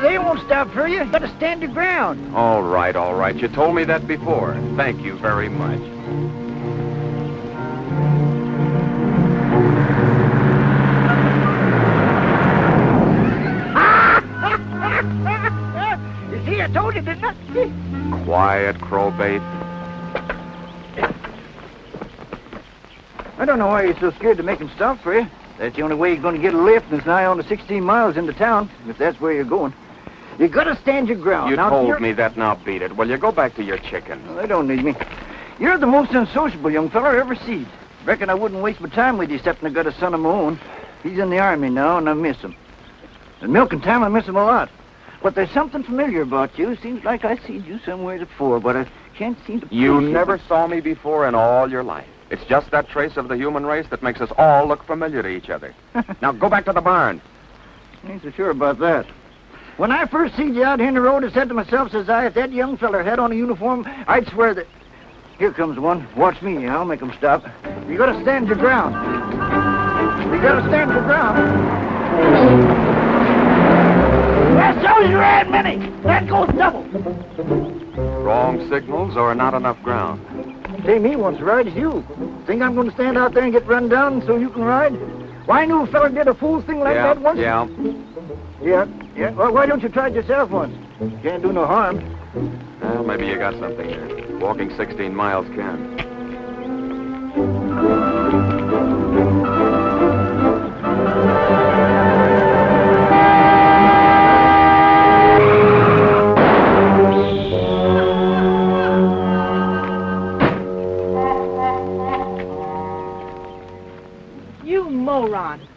there. They won't stop for you. You got to stand your ground. All right, all right. You told me that before. Thank you very much. You see, I told you, didn't I? Quiet, crowbait. I don't know why you're so scared to make him stop for you. That's the only way you're going to get a lift, and it's nigh on to 16 miles into town, if that's where you're going. You got to stand your ground. You told me that, now beat it. Well, you go back to your chicken. Well, they don't need me. You're the most unsociable young fella I ever seen. Reckon I wouldn't waste my time with you, except I got a son of my own. He's in the army now, and I miss him. At milking time, I miss him a lot. But there's something familiar about you. Seems like I seen you somewhere before, but I can't seem to... You never saw me before in all your life. It's just that trace of the human race that makes us all look familiar to each other. Now go back to the barn. I ain't so sure about that. When I first seen you out here in the road, I said to myself, says I, if that young feller had on a uniform, I'd swear that... Here comes one. Watch me. I'll make him stop. You gotta stand your ground. You gotta stand your ground. That's those you had many. That goes double. Wrong signals or not enough ground. Say, me wants to ride as you. Think I'm going to stand out there and get run down so you can ride? Why, I knew a fella did a fool thing like that once. Yeah. Well, why don't you try it yourself once? Can't do no harm. Well, maybe you got something here. Walking 16 miles can.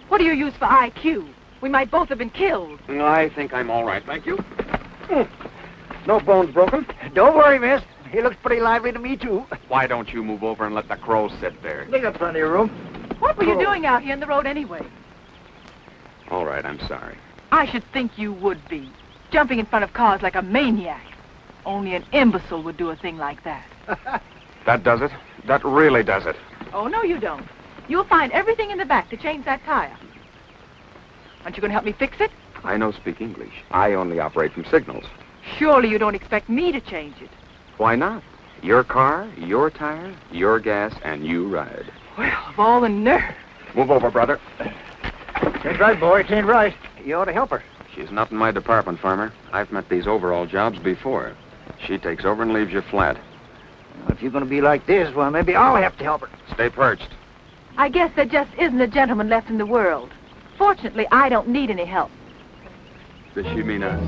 What do you use for IQ? We might both have been killed. No, I think I'm all right, thank you. No bones broken. Don't worry, miss. He looks pretty lively to me, too. Why don't you move over and let the crow sit there? They got plenty of room. What were you doing out here in the road anyway? All right, I'm sorry. I should think you would be. Jumping in front of cars like a maniac. Only an imbecile would do a thing like that. That does it. That really does it. Oh, no, you don't. You'll find everything in the back to change that tire. Aren't you going to help me fix it? I no speak English. I only operate from signals. Surely you don't expect me to change it. Why not? Your car, your tire, your gas, and you ride. Well, of all the nerve. Move over, brother. Ain't right, boy. It ain't right. You ought to help her. She's not in my department, farmer. I've met these overall jobs before. She takes over and leaves you flat. Well, if you're going to be like this, well, maybe I'll have to help her. Stay perched. I guess there just isn't a gentleman left in the world. Fortunately, I don't need any help. Does she mean us?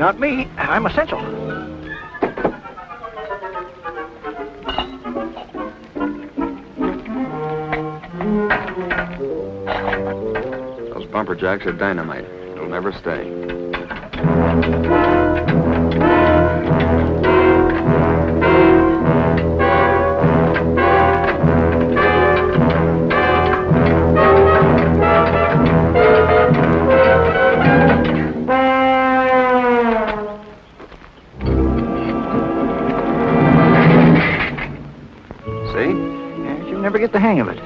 Not me. I'm essential. Those bumper jacks are dynamite. They'll never stay. Never get the hang of it.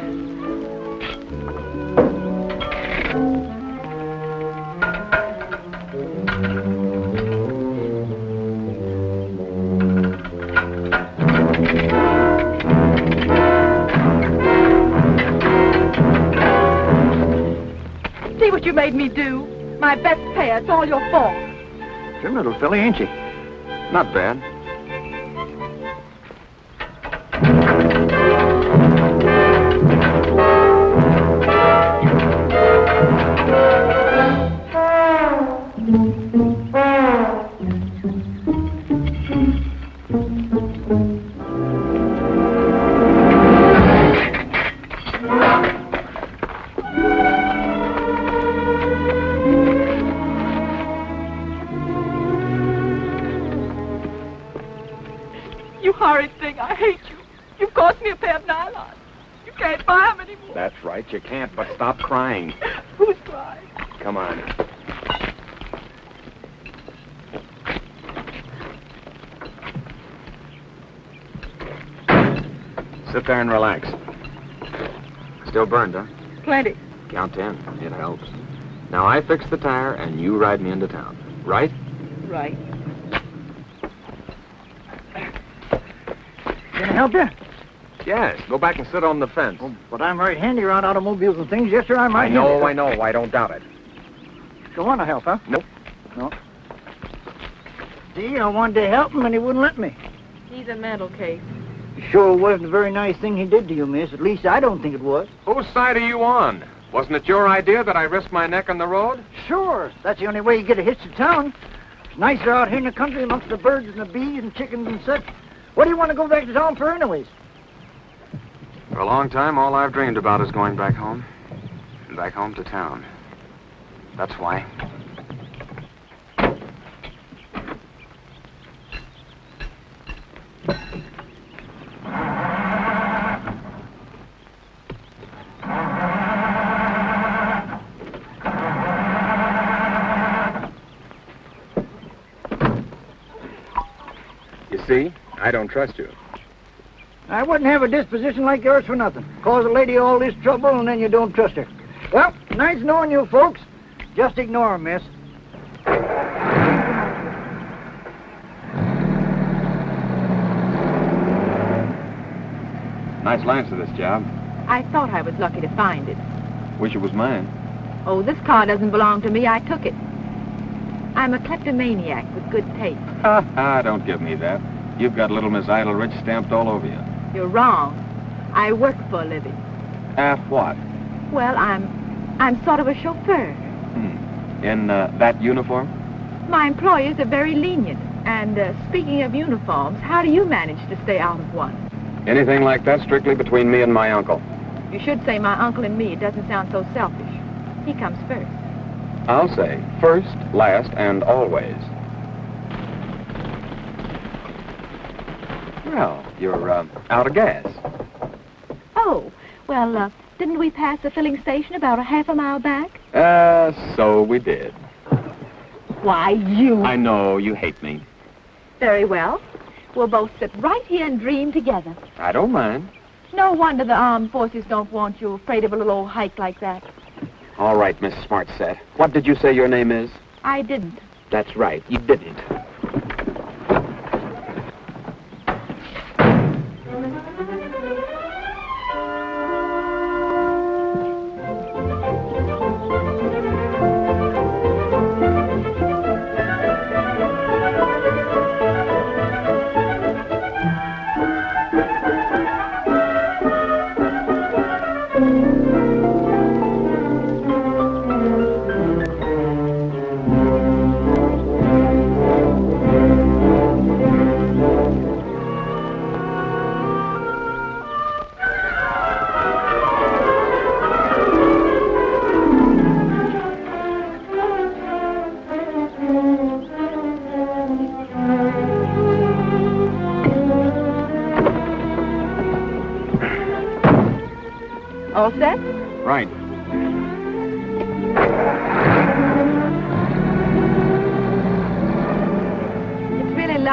See what you made me do? My best pair, it's all your fault. Trim little filly, ain't she? Not bad. You can't, but stop crying. Who's crying? Come on. Sit there and relax. Still burned, huh? Plenty. Count 10. It helps. Now I fix the tire, and you ride me into town. right? Right. Can I help you? Yes, go back and sit on the fence. Oh, but I'm right handy around automobiles and things. Yes, sir, I'm right handy. No, I know. I don't doubt it. You want to help, huh? Nope. No. See, I wanted to help him and he wouldn't let me. He's a mental case. Sure wasn't a very nice thing he did to you, miss. At least I don't think it was. Whose side are you on? Wasn't it your idea that I risked my neck on the road? Sure. That's the only way you get a hitch to town. It's nicer out here in the country amongst the birds and the bees and chickens and such. What do you want to go back to town for anyways? For a long time, all I've dreamed about is going back home. And back home to town. That's why. You see, I don't trust you. I wouldn't have a disposition like yours for nothing. Cause a lady all this trouble and then you don't trust her. Well, nice knowing you folks. Just ignore him, miss. Nice lines to this job. I thought I was lucky to find it. Wish it was mine. Oh, this car doesn't belong to me. I took it. I'm a kleptomaniac with good taste. Ha ha, don't give me that. You've got little Miss Idle-Rich stamped all over you. You're wrong. I work for a living. What? Well, I'm sort of a chauffeur. In that uniform? My employers are very lenient. And speaking of uniforms, how do you manage to stay out of one? Anything like that strictly between me and my uncle. You should say my uncle and me. It doesn't sound so selfish. He comes first. I'll say first, last, and always. Well, you're out of gas. Oh, well, didn't we pass the filling station about a half a mile back? So we did. Why, you... I know, you hate me. Very well. We'll both sit right here and dream together. I don't mind. No wonder the armed forces don't want you, afraid of a little old hike like that. All right, Miss Smartset. What did you say your name is? I didn't. That's right, you didn't.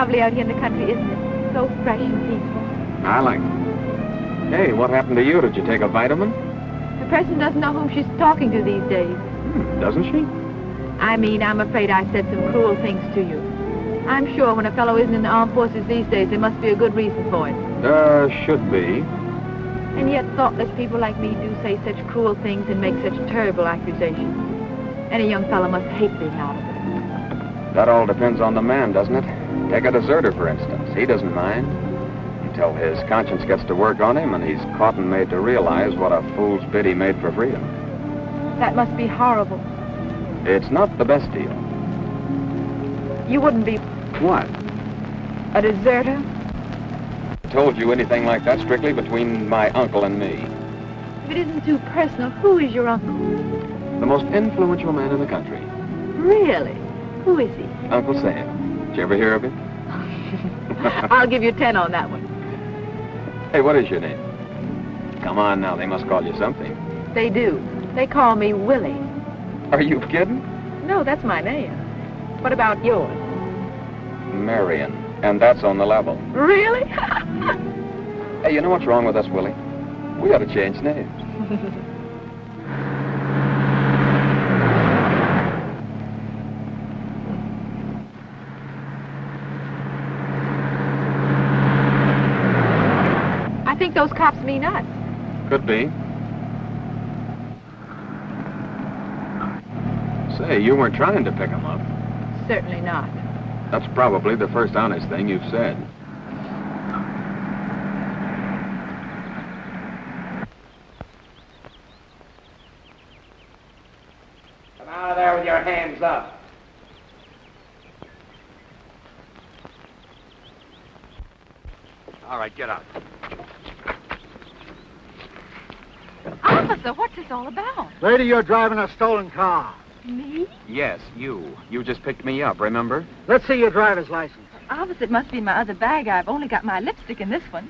Out here in the country, isn't it? So fresh and peaceful. I like it. Hey, what happened to you? Did you take a vitamin? The person doesn't know whom she's talking to these days. Doesn't she? I mean, I'm afraid I said some cruel things to you. I'm sure when a fellow isn't in the armed forces these days, there must be a good reason for it. Should be. And yet thoughtless people like me do say such cruel things and make such terrible accusations. Any young fellow must hate being out of it. That all depends on the man, doesn't it? Take a deserter, for instance. He doesn't mind until his conscience gets to work on him and he's caught and made to realize what a fool's bid he made for freedom. That must be horrible. It's not the best deal. You wouldn't be... What? A deserter? I told you anything like that strictly between my uncle and me. If it isn't too personal, who is your uncle? The most influential man in the country. Really? Who is he? Uncle Sam. Did you ever hear of him? I'll give you 10 on that one. Hey, what is your name? Come on now, they must call you something. They do. They call me Willie. Are you kidding? No, that's my name. What about yours? Marion. And that's on the level. Really? Hey, you know what's wrong with us, Willie? We ought to change names. those cops mean us. Could be. Say, you weren't trying to pick them up. Certainly not. That's probably the first honest thing you've said. Come out of there with your hands up. All right, get out. Officer, what's this all about? Lady, you're driving a stolen car. Me? Yes, you. You just picked me up, remember? Let's see your driver's license. Officer, it must be my other bag. I've only got my lipstick in this one.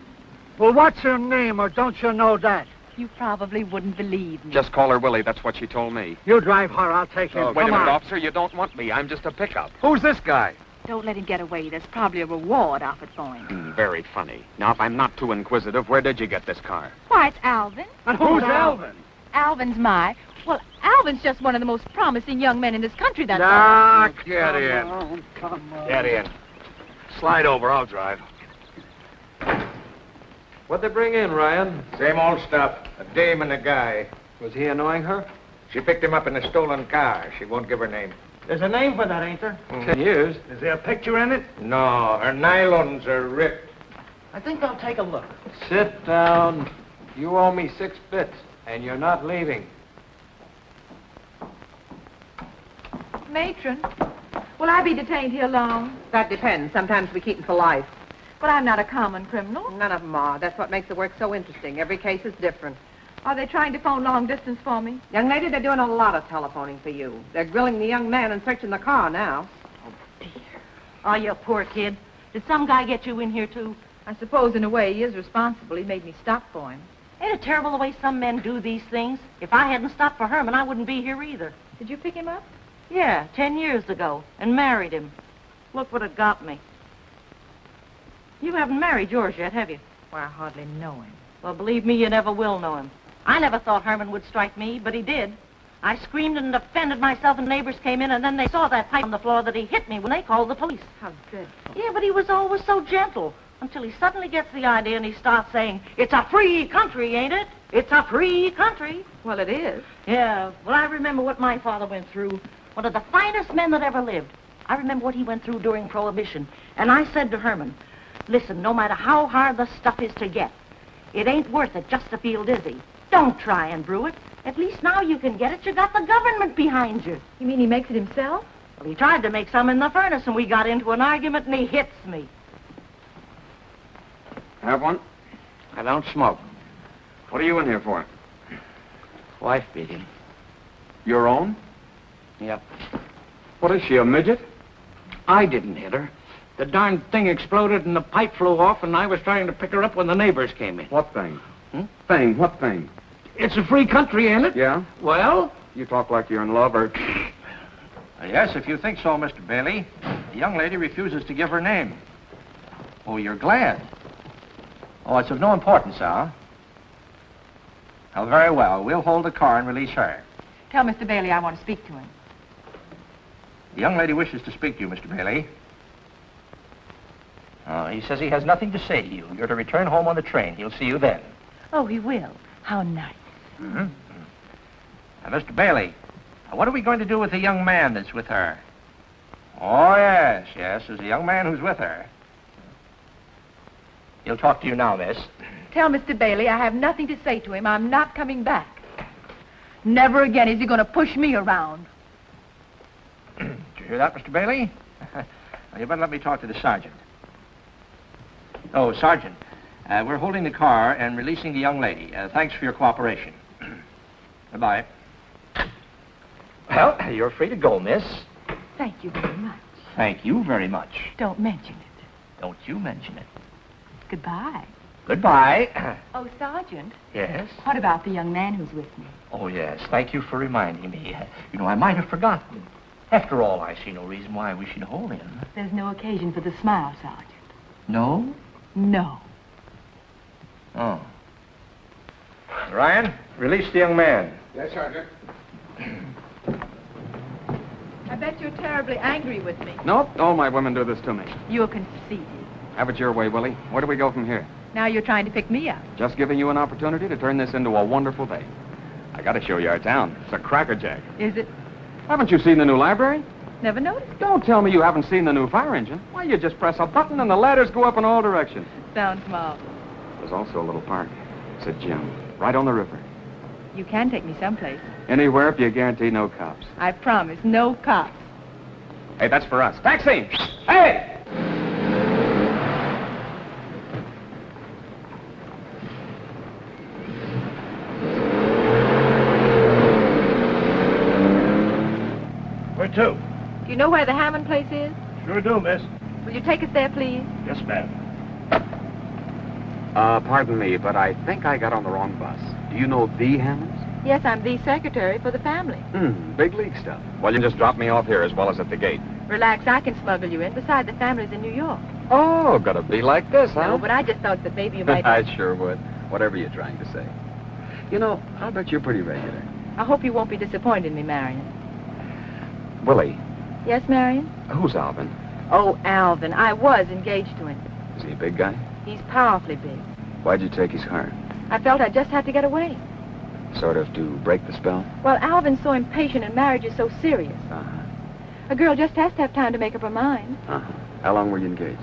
Well, what's her name, or don't you know that? You probably wouldn't believe me. Just call her Willie. That's what she told me. You drive her. I'll take you. Wait a minute, officer. You don't want me. I'm just a pickup. Who's this guy? Don't let him get away. There's probably a reward offered for him. Very funny. Now, if I'm not too inquisitive, where did you get this car? Why, it's Alvin. And who's Alvin? Alvin's well, Alvin's just one of the most promising young men in this country, that's all. Oh, get in. Oh, come on. Get in. Slide over. I'll drive. What'd they bring in, Ryan? Same old stuff. A dame and a guy. Was he annoying her? She picked him up in a stolen car. She won't give her name. There's a name for that, ain't there? 10 years. Is there a picture in it? No, her nylons are ripped. I think I'll take a look. Sit down. You owe me 6 bits, and you're not leaving. Matron, will I be detained here long? That depends. Sometimes we keep them for life. But I'm not a common criminal. None of them are. That's what makes the work so interesting. Every case is different. Are they trying to phone long distance for me? Young lady, they're doing a lot of telephoning for you. They're grilling the young man and searching the car now. Oh, dear. Oh, you poor kid. Did some guy get you in here, too? I suppose, in a way, he is responsible. He made me stop for him. Ain't it terrible the way some men do these things? If I hadn't stopped for Herman, I wouldn't be here either. Did you pick him up? Yeah, 10 years ago, and married him. Look what it got me. You haven't married yours yet, have you? Well, I hardly know him. Well, believe me, you never will know him. I never thought Herman would strike me, but he did. I screamed and defended myself, and neighbors came in, and then they saw that pipe on the floor that he hit me when they called the police. How dreadful. Yeah, but he was always so gentle, until he suddenly gets the idea and he starts saying, "It's a free country, ain't it? It's a free country." Well, it is. Yeah, well, I remember what my father went through. One of the finest men that ever lived. I remember what he went through during Prohibition, and I said to Herman, "Listen, no matter how hard the stuff is to get, it ain't worth it just to feel dizzy. Don't try and brew it. At least now you can get it. You got the government behind you." You mean he makes it himself? Well, he tried to make some in the furnace, and we got into an argument, and he hits me. Have one? I don't smoke. What are you in here for? Wife beating. Your own? Yep. What is she, a midget? I didn't hit her. The darn thing exploded, and the pipe flew off, and I was trying to pick her up when the neighbors came in. What thing? Hmm? Thing, what thing? It's a free country, ain't it? Yeah. Well? You talk like you're in love, or... Yes, if you think so, Mr. Bailey. The young lady refuses to give her name. Oh, you're glad. Oh, it's of no importance, Al. Well, very well. We'll hold the car and release her. Tell Mr. Bailey I want to speak to him. The young lady wishes to speak to you, Mr. Bailey. He says he has nothing to say to you. You're to return home on the train. He'll see you then. Oh, he will. How nice. Mm-hmm. Now, Mr. Bailey, what are we going to do with the young man that's with her? Oh, yes, yes, there's a young man who's with her. He'll talk to you now, miss. Tell Mr. Bailey I have nothing to say to him. I'm not coming back. Never again is he going to push me around. Did you hear that, Mr. Bailey? You better let me talk to the sergeant. Oh, Sergeant, we're holding the car and releasing the young lady. Thanks for your cooperation. Goodbye. Well, you're free to go, miss. Thank you very much. Thank you very much. Don't mention it. Don't you mention it. Goodbye. Goodbye. Oh, Sergeant. Yes? What about the young man who's with me? Oh, yes. Thank you for reminding me. You know, I might have forgotten. After all, I see no reason why we should hold him. There's no occasion for the smile, Sergeant. No? No. Oh. Ryan, release the young man. Yes, Sergeant. I bet you're terribly angry with me. Nope. All my women do this to me. You're conceited. Have it your way, Willie. Where do we go from here? Now you're trying to pick me up. Just giving you an opportunity to turn this into a wonderful day. I gotta show you our town. It's a crackerjack. Is it? Haven't you seen the new library? Never noticed. Don't tell me you haven't seen the new fire engine. Why, you just press a button and the ladders go up in all directions. Sounds marvelous. There's also a little park. It's a gym, right on the river. You can take me someplace. Anywhere if you guarantee no cops. I promise, no cops. Hey, that's for us. Taxi! Hey! Where to? Do you know where the Hammond place is? Sure do, miss. Will you take us there, please? Yes, ma'am. Pardon me, but I think I got on the wrong bus. Do you know the Hammonds? Yes, I'm the secretary for the family. Hmm, big league stuff. Well, you can just drop me off here as well as at the gate. Relax, I can smuggle you in. Besides, the family's in New York. Oh, gotta be like this, huh? No, but I just thought that maybe you might... I sure would. Whatever you're trying to say. You know, I'll bet you're pretty regular. I hope you won't be disappointed in me, Marion. Willie. Yes, Marion? Who's Alvin? Oh, Alvin. I was engaged to him. Is he a big guy? He's powerfully big. Why'd you take his heart? I felt I just had to get away. Sort of to break the spell? Well, Alvin's so impatient and marriage is so serious. Uh-huh. A girl just has to have time to make up her mind. Uh-huh. How long were you engaged?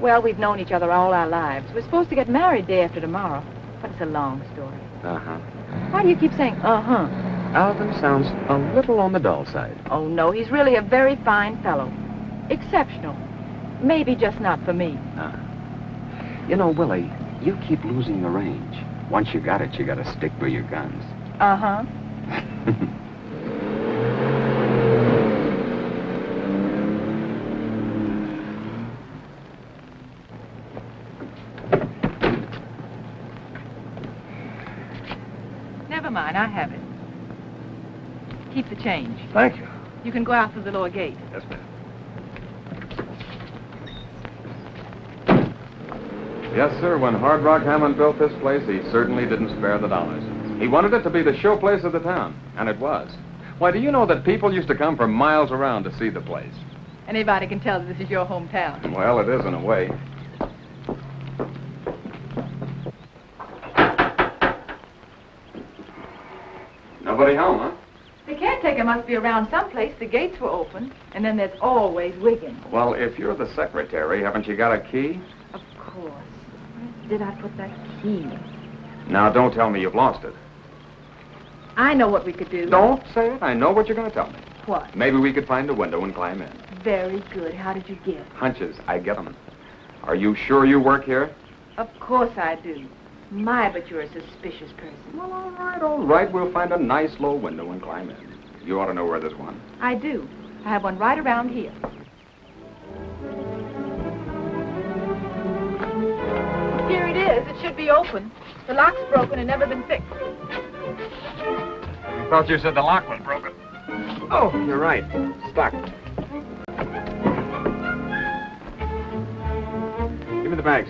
Well, we've known each other all our lives. We're supposed to get married day after tomorrow. But it's a long story. Uh-huh. Why do you keep saying, uh-huh? Alvin sounds a little on the dull side. Oh, no, he's really a very fine fellow. Exceptional. Maybe just not for me. Uh-huh. You know, Willie, you keep losing the range. Once you got it, you gotta stick with your guns. Uh-huh. Never mind, I have it. Keep the change. Thank you. You can go out through the lower gate. Yes, ma'am. Yes, sir. When Hard Rock Hammond built this place, he certainly didn't spare the dollars. He wanted it to be the showplace of the town, and it was. Why, do you know that people used to come from miles around to see the place? Anybody can tell that this is your hometown. Well, it is in a way. Nobody home, huh? The caretaker must be around someplace. The gates were open, and then there's always Wiggins. Well, if you're the secretary, haven't you got a key? Of course. Did I put that key? Now, don't tell me you've lost it. I know what we could do. Don't say it. I know what you're going to tell me. What? Maybe we could find a window and climb in. Very good. How did you get? Hunches. I get them. Are you sure you work here? Of course I do. My, but you're a suspicious person. Well, all right, all right. We'll find a nice low window and climb in. You ought to know where there's one. I do. I have one right around here. Here it is. It should be open. The lock's broken and never been fixed. I thought you said the lock was broken. Oh, you're right. Stuck. Give me the bags.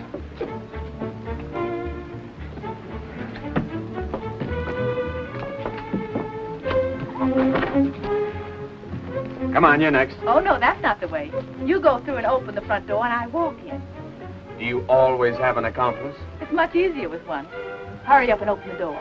Come on, you're next. Oh, no, that's not the way. You go through and open the front door and I walk in. Do you always have an accomplice? It's much easier with one. Hurry up and open the door.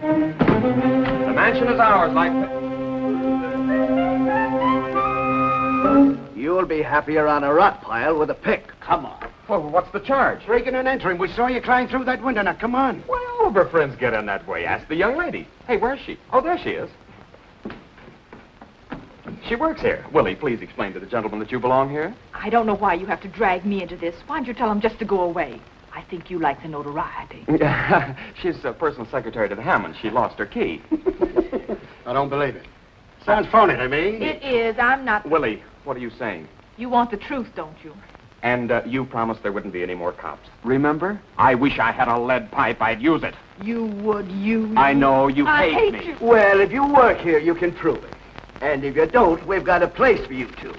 The mansion is ours, Lightfoot. You'll be happier on a rock pile with a pick. Come on. Well, what's the charge? Breaking and entering. We saw you climb through that window. Now, come on. Why, all of her friends get in that way. Ask the young lady. Hey, where's she? Oh, there she is. She works here. Willie, please explain to the gentleman that you belong here. I don't know why you have to drag me into this. Why don't you tell him just to go away? I think you like the notoriety. She's personal secretary to the Hammond. She lost her key. I don't believe it. Sounds phony to me. It is. I'm not... Willie. What are you saying? You want the truth, don't you? And you promised there wouldn't be any more cops. Remember? I wish I had a lead pipe. I'd use it. You would use it? I know. You hate me. Well, if you work here, you can prove it. And if you don't, we've got a place for you two.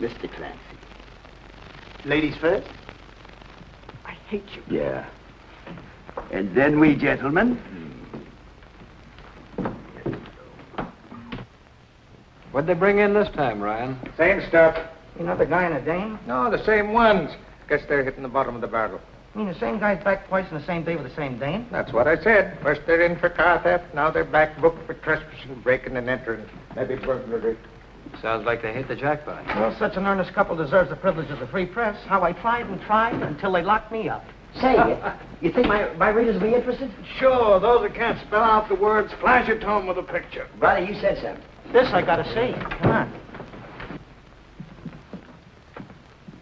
Mr. Clancy. Ladies first? hate you. Yeah. And then we, gentlemen. What'd they bring in this time, Ryan? Same stuff. You know the guy and the dame? No, the same ones. Guess they're hitting the bottom of the barrel. You mean the same guy's back twice on the same day with the same dame? That's what I said. First they're in for car theft, now they're back booked for trespassing, breaking and entering. Maybe burglary. Sounds like they hit the jackpot. Well, such an earnest couple deserves the privilege of the free press. How I tried and tried until they locked me up. Say, you think my readers will be interested? Sure, those that can't spell out the words, flash it home with a picture. Brother, you said something. This I gotta see. Come on.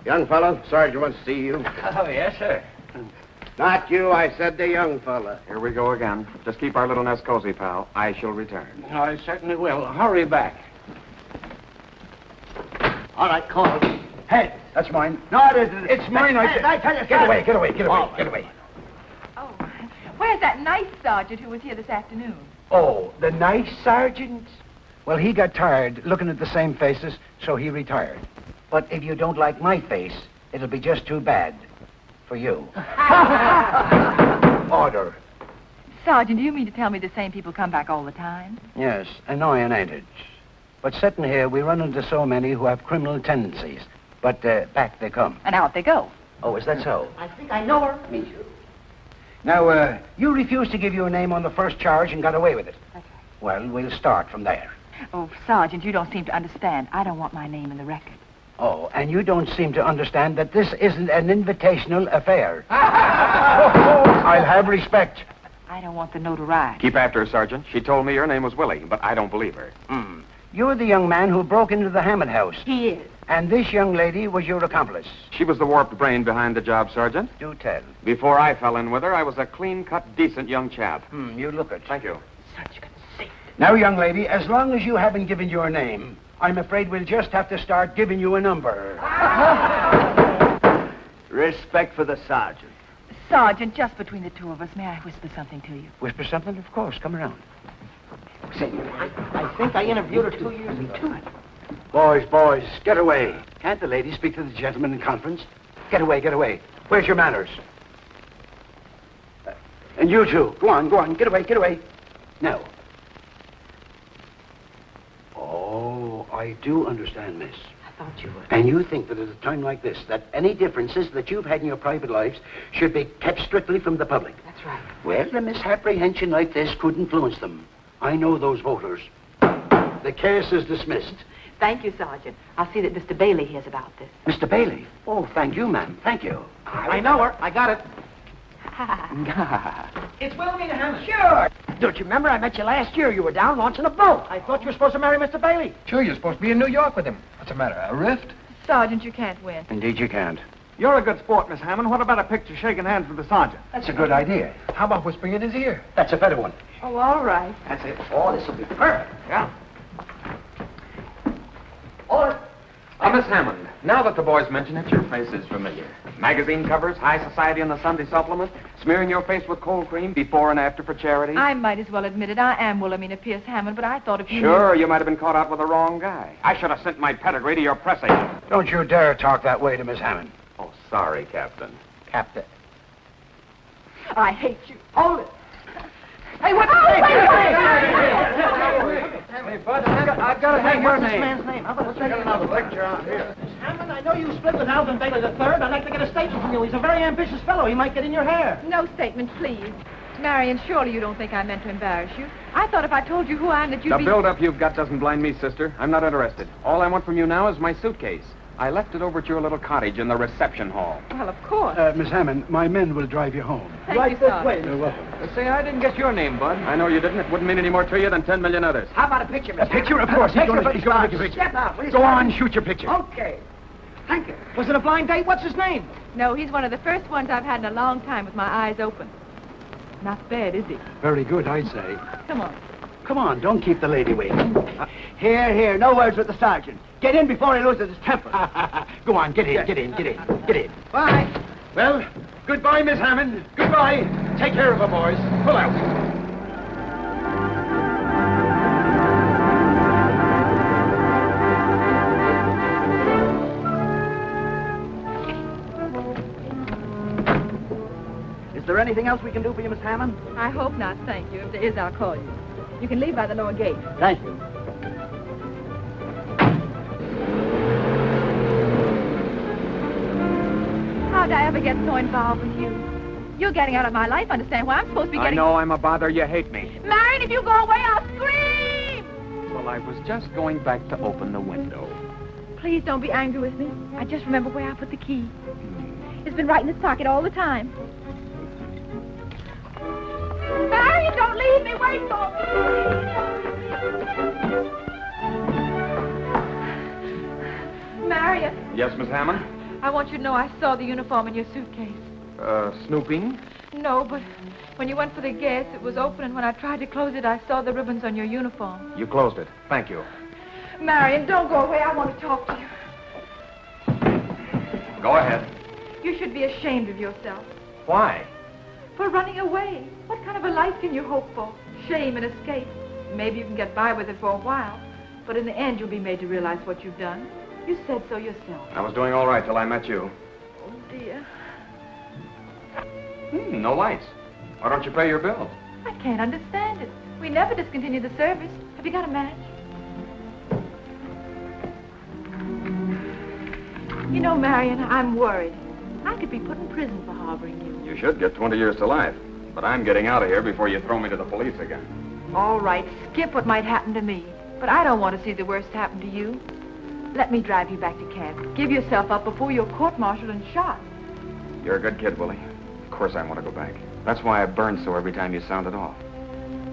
Young fellow, Sergeant wants to see you. Oh, yes, sir. Not you, I said the young fella. Here we go again. Just keep our little nest cozy, pal. I shall return. I certainly will. Hurry back. All right, call. Hey, that's mine. No, it isn't. It's mine. I tell you. Get away, get away, get away, get away. Oh, where's that nice sergeant who was here this afternoon? Oh, the nice sergeant? Well, he got tired looking at the same faces, so he retired. But if you don't like my face, it'll be just too bad for you. Order. Sergeant, do you mean to tell me the same people come back all the time? Yes, annoying, ain't it? But sitting here, we run into so many who have criminal tendencies. But back they come. And out they go. Oh, is that so? I think I know her. Me too. Now, you refused to give your name on the first charge and got away with it. That's right. Well, we'll start from there. Oh, Sergeant, you don't seem to understand. I don't want my name in the record. Oh, and you don't seem to understand that this isn't an invitational affair. I'll have respect. I don't want the notoriety. Keep after her, Sergeant. She told me your name was Willie, but I don't believe her. You're the young man who broke into the Hammond house. He is. And this young lady was your accomplice. She was the warped brain behind the job, Sergeant. Do tell. Before I fell in with her, I was a clean-cut, decent young chap. You look it. Thank you. Such good safety. Now, young lady, as long as you haven't given your name, I'm afraid we'll just have to start giving you a number. Respect for the sergeant. Sergeant, just between the two of us, may I whisper something to you? Whisper something? Of course. Come around. Say, I think I interviewed her 2 years ago. Boys, boys, get away. Can't the lady speak to the gentleman in conference? Get away, get away. Where's your manners? And you two, go on, get away, get away. Now. Oh, I do understand, miss. I thought you would. And you think that at a time like this, that any differences that you've had in your private lives should be kept strictly from the public. That's right. Well, a misapprehension like this could influence them. I know those voters. The case is dismissed. Thank you, Sergeant. I'll see that Mr. Bailey hears about this. Mr. Bailey? Oh, thank you, ma'am. Thank you. I know her. I got it. It's Wilhelmina Hammond. Sure. Don't you remember I met you last year? You were down launching a boat. I thought you were supposed to marry Mr. Bailey. Sure, you're supposed to be in New York with him. What's the matter, a rift? Sergeant, you can't win. Indeed you can't. You're a good sport, Miss Hammond. What about a picture shaking hands with the sergeant? That's a good idea. How about whispering in his ear? That's a better one. Oh, all right. That's it. Oh, this will be perfect. Yeah. All right. Miss Hammond, now that the boys mention it, your face is familiar. Magazine covers, high society on the Sunday supplement, smearing your face with cold cream before and after for charity. I might as well admit it. I am Wilhelmina Pierce Hammond, but I thought if you... Sure, you might have been caught out with the wrong guy. I should have sent my pedigree to your press agent. Don't you dare talk that way to Miss Hammond. Oh, sorry, Captain. Captain. I hate you. Hold it. Hey, what's the name? Hey, bud, I've got to have your name. Man's name. Let's get another lecture out here. Miss Hammond, I know you split with Alvin Bailey III. I'd like to get a statement from you. He's a very ambitious fellow. He might get in your hair. No statement, please. Marion, surely you don't think I meant to embarrass you. I thought if I told you who I am that you'd be... The build-up you've got doesn't blind me, sister. I'm not interested. All I want from you now is my suitcase. I left it over at your little cottage in the reception hall. Well, of course. Miss Hammond, my men will drive you home. Right this way. You're welcome. Say, I didn't get your name, bud. I know you didn't. It wouldn't mean any more to you than 10 million others. How about a picture, Miss Hammond? A picture? Of course. He's going to make your picture. Step out, please. Go on, shoot your picture. Okay. Thank you. Was it a blind date? What's his name? No, he's one of the first ones I've had in a long time with my eyes open. Not bad, is he? Very good, I'd say. Come on. Come on, don't keep the lady waiting. Here, here, no words with the sergeant. Get in before he loses his temper. Go on, get in, get in, get in, get in. Bye. Well, goodbye, Miss Hammond. Goodbye. Take care of her, boys. Pull out. anything else we can do for you, Miss Hammond? I hope not, thank you. If there is, I'll call you. You can leave by the lower gate. Thank you. How'd I ever get so involved with you? You're getting out of my life, understand? Why I'm supposed to be getting... I know I'm a bother. You hate me. Marion, if you go away, I'll scream! Well, I was just going back to open the window. Please don't be angry with me. I just remember where I put the key. It's been right in his pocket all the time. Marion, don't leave me. Wait for me. Marion. Yes, Miss Hammond? I want you to know I saw the uniform in your suitcase. Snooping? No, but when you went for the gas, it was open, and when I tried to close it, I saw the ribbons on your uniform. You closed it. Thank you. Marion, don't go away. I want to talk to you. Go ahead. You should be ashamed of yourself. Why? For running away. What kind of a life can you hope for? Shame and escape. Maybe you can get by with it for a while, but in the end, you'll be made to realize what you've done. You said so yourself. I was doing all right till I met you. Oh, dear. No lights. Why don't you pay your bill? I can't understand it. We never discontinue the service. Have you got a match? You know, Marion, I'm worried. I could be put in prison for harboring you. You should get 20 years to life. But I'm getting out of here before you throw me to the police again. All right, skip what might happen to me. But I don't want to see the worst happen to you. Let me drive you back to camp. Give yourself up before you're court-martialed and shot. You're a good kid, Willie. Of course I want to go back. That's why I burn so every time you sound it off.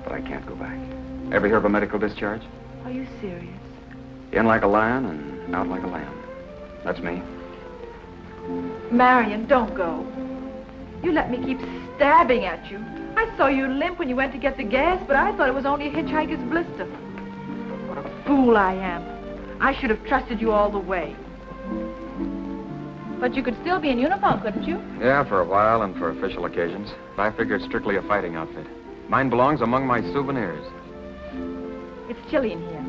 But I can't go back. Ever hear of a medical discharge? Are you serious? In like a lion and out like a lamb. That's me. Marion, don't go. You let me keep stabbing at you. I saw you limp when you went to get the gas, but I thought it was only a hitchhiker's blister. What a fool I am. I should have trusted you all the way. But you could still be in uniform, couldn't you? Yeah, for a while and for official occasions. But I figured strictly a fighting outfit. Mine belongs among my souvenirs. It's chilly in here.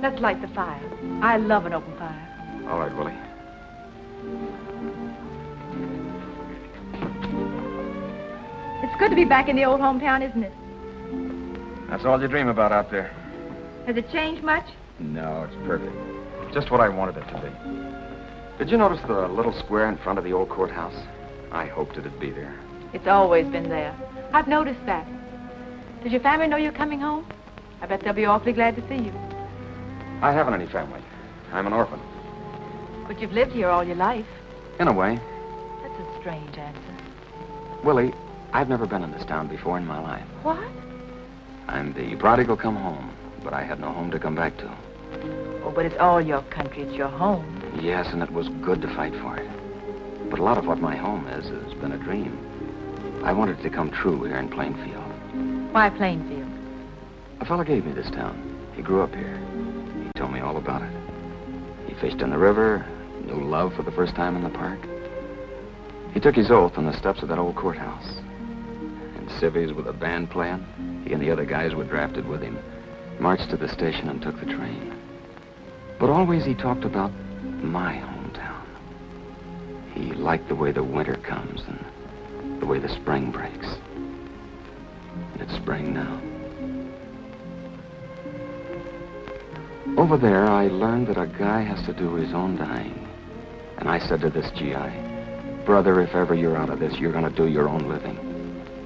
Let's light the fire. I love an open fire. All right, Willie. It's good to be back in the old hometown, isn't it? That's all you dream about out there. Has it changed much? No, it's perfect. Just what I wanted it to be. Did you notice the little square in front of the old courthouse? I hoped it'd be there. It's always been there. I've noticed that. Does your family know you're coming home? I bet they'll be awfully glad to see you. I haven't any family. I'm an orphan. But you've lived here all your life. In a way. That's a strange answer. Willie, I've never been in this town before in my life. What? I'm the prodigal come home, but I had no home to come back to. Oh, but it's all your country. It's your home. Yes, and it was good to fight for it. But a lot of what my home is has been a dream. I wanted it to come true here in Plainfield. Why Plainfield? A fellow gave me this town. He grew up here. He told me all about it. He fished in the river, knew love for the first time in the park. He took his oath on the steps of that old courthouse. Civvies with a band playing. He and the other guys were drafted with him. Marched to the station and took the train. But always he talked about my hometown. He liked the way the winter comes and the way the spring breaks. And it's spring now. Over there, I learned that a guy has to do his own dying. And I said to this GI, brother, if ever you're out of this, you're going to do your own living.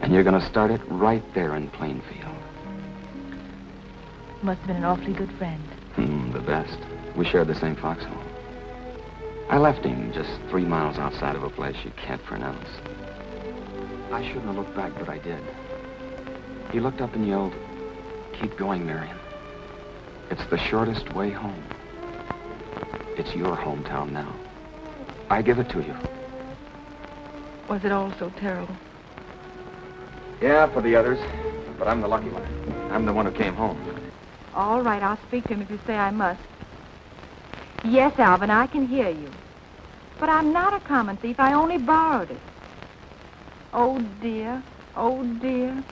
And you're going to start it right there in Plainfield. Must have been an awfully good friend. The best. We shared the same foxhole. I left him just 3 miles outside of a place you can't pronounce. I shouldn't have looked back, but I did. He looked up and yelled, "Keep going, Marion. It's the shortest way home. It's your hometown now. I give it to you." Was it all so terrible? Yeah, for the others. But I'm the lucky one. I'm the one who came home. All right, I'll speak to him if you say I must. Yes, Alvin, I can hear you. But I'm not a common thief. I only borrowed it. Oh, dear. Oh, dear.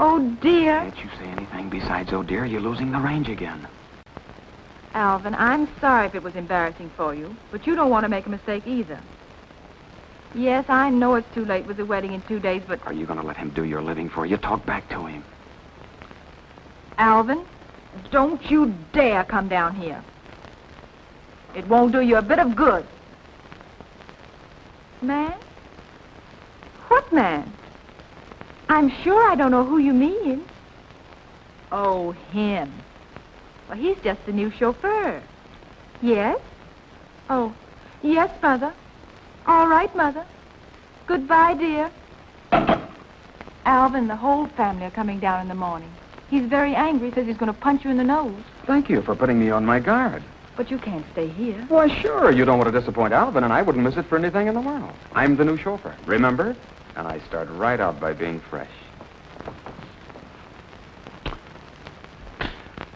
Oh, dear. Can't you say anything besides, oh, dear? You're losing the range again. Alvin, I'm sorry if it was embarrassing for you, but you don't want to make a mistake either. Yes, I know it's too late with the wedding in 2 days, but... Are you going to let him do your living for you? Talk back to him. Alvin, don't you dare come down here. It won't do you a bit of good. Man? What man? I'm sure I don't know who you mean. Oh, him. Well, he's just the new chauffeur. Yes? Oh, yes, Mother. All right, Mother. Goodbye, dear. Alvin, the whole family are coming down in the morning. He's very angry, says he's going to punch you in the nose. Thank you for putting me on my guard. But you can't stay here. Why, sure. You don't want to disappoint Alvin, and I wouldn't miss it for anything in the world. I'm the new chauffeur, remember? And I start right out by being fresh.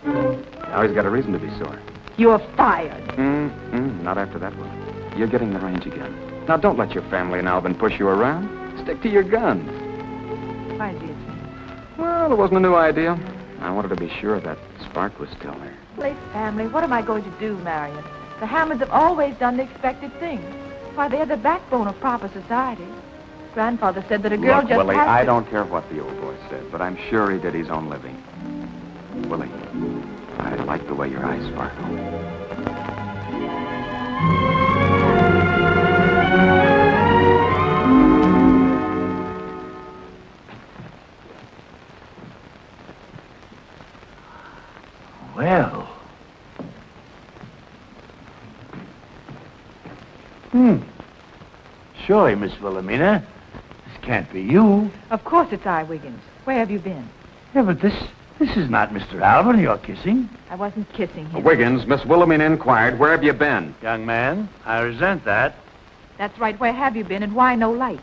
Now he's got a reason to be sore. You're fired. Not after that one. You're getting the range again. Now, don't let your family and Alvin push you around. Stick to your guns. Why, dear? Well, it wasn't a new idea. I wanted to be sure that spark was still there. Late family, what am I going to do, Marion? The Hammonds have always done the expected thing. Why, they're the backbone of proper society. Grandfather said that a girl just... Look, Willie, I don't care what the old boy said, but I'm sure he did his own living. Willie, I like the way your eyes sparkle. Well. Sorry, Miss Wilhelmina. This can't be you. Of course it's I, Wiggins. Where have you been? Yeah, but this is not Mr. Alvin you're kissing. I wasn't kissing him. Wiggins, Miss Wilhelmina inquired, where have you been? Young man, I resent that. That's right. Where have you been and why no lights?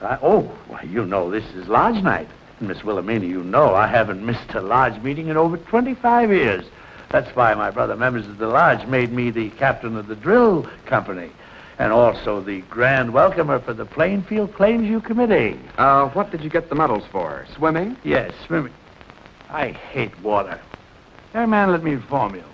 Why, you know this is lodge night. Miss Wilhelmina, you know I haven't missed a lodge meeting in over 25 years. That's why my brother members of the lodge made me the captain of the drill company and also the grand welcomer for the Plainfield Claims You Committee. What did you get the medals for? Swimming? Yes, swimming. I hate water. Young man, let me inform you.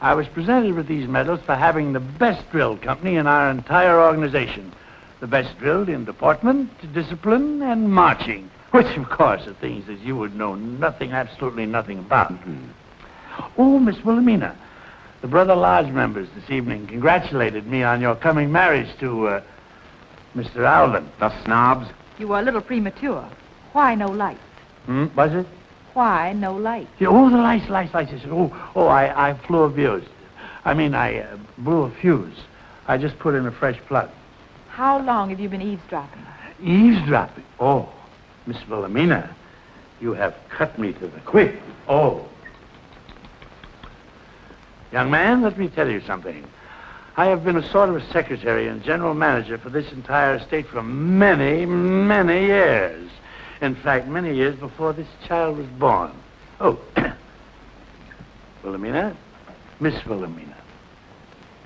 I was presented with these medals for having the best drill company in our entire organization. The best drilled in deportment, discipline, and marching. Which, of course, are things that you would know nothing, absolutely nothing about. Oh, Miss Wilhelmina, the Brother Lodge members this evening congratulated me on your coming marriage to, Mr. Alvin. The snobs. You were a little premature. Why no lights? Was it? Why no lights? Yeah, oh, the lights. I blew a fuse. I blew a fuse. I just put in a fresh plug. How long have you been eavesdropping? Eavesdropping? Oh. Miss Wilhelmina, you have cut me to the quick. Oh. Young man, let me tell you something. I have been a sort of a secretary and general manager for this entire estate for many, many years. In fact, many years before this child was born. Oh. Wilhelmina? Miss Wilhelmina.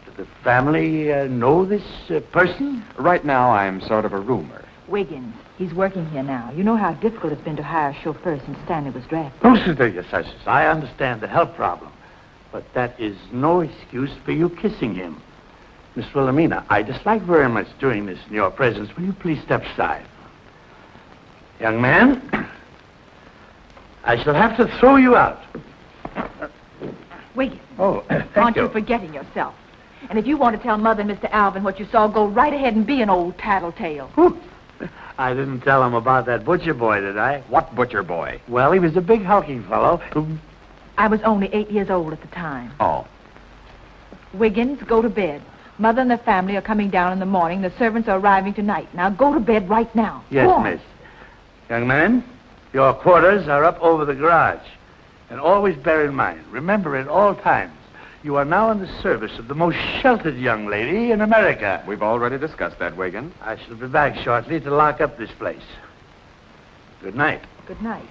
Does the family know this person? Right now, I'm sort of a rumor. Wiggins. He's working here now. You know how difficult it's been to hire a chauffeur since Stanley was drafted. Oh, sister, yes, I understand the health problem. But that is no excuse for you kissing him. Miss Wilhelmina, I dislike very much doing this in your presence. Will you please step aside? Young man, I shall have to throw you out. Wiggins. Oh, aren't you forgetting yourself? And if you want to tell Mother and Mr. Alvin what you saw, go right ahead and be an old tattletale. Ooh. I didn't tell him about that butcher boy, did I? What butcher boy? Well, he was a big hulking fellow. I was only 8 years old at the time. Oh. Wiggins, go to bed. Mother and the family are coming down in the morning. The servants are arriving tonight. Now go to bed right now. Yes, miss. Young man, your quarters are up over the garage. And always bear in mind, remember at all times, you are now in the service of the most sheltered young lady in America. We've already discussed that, Wiggins. I shall be back shortly to lock up this place. Good night. Good night.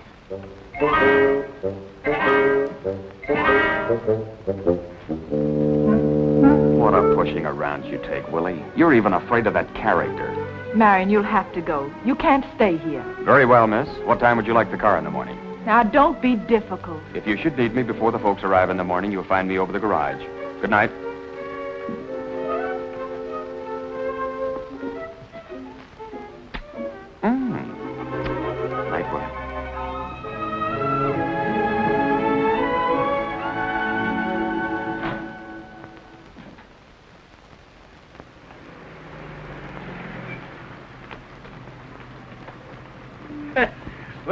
What a pushing around you take, Willie. You're even afraid of that character. Marion, you'll have to go. You can't stay here. Very well, miss. What time would you like the car in the morning? Now, don't be difficult. If you should need me before the folks arrive in the morning, you'll find me over the garage. Good night.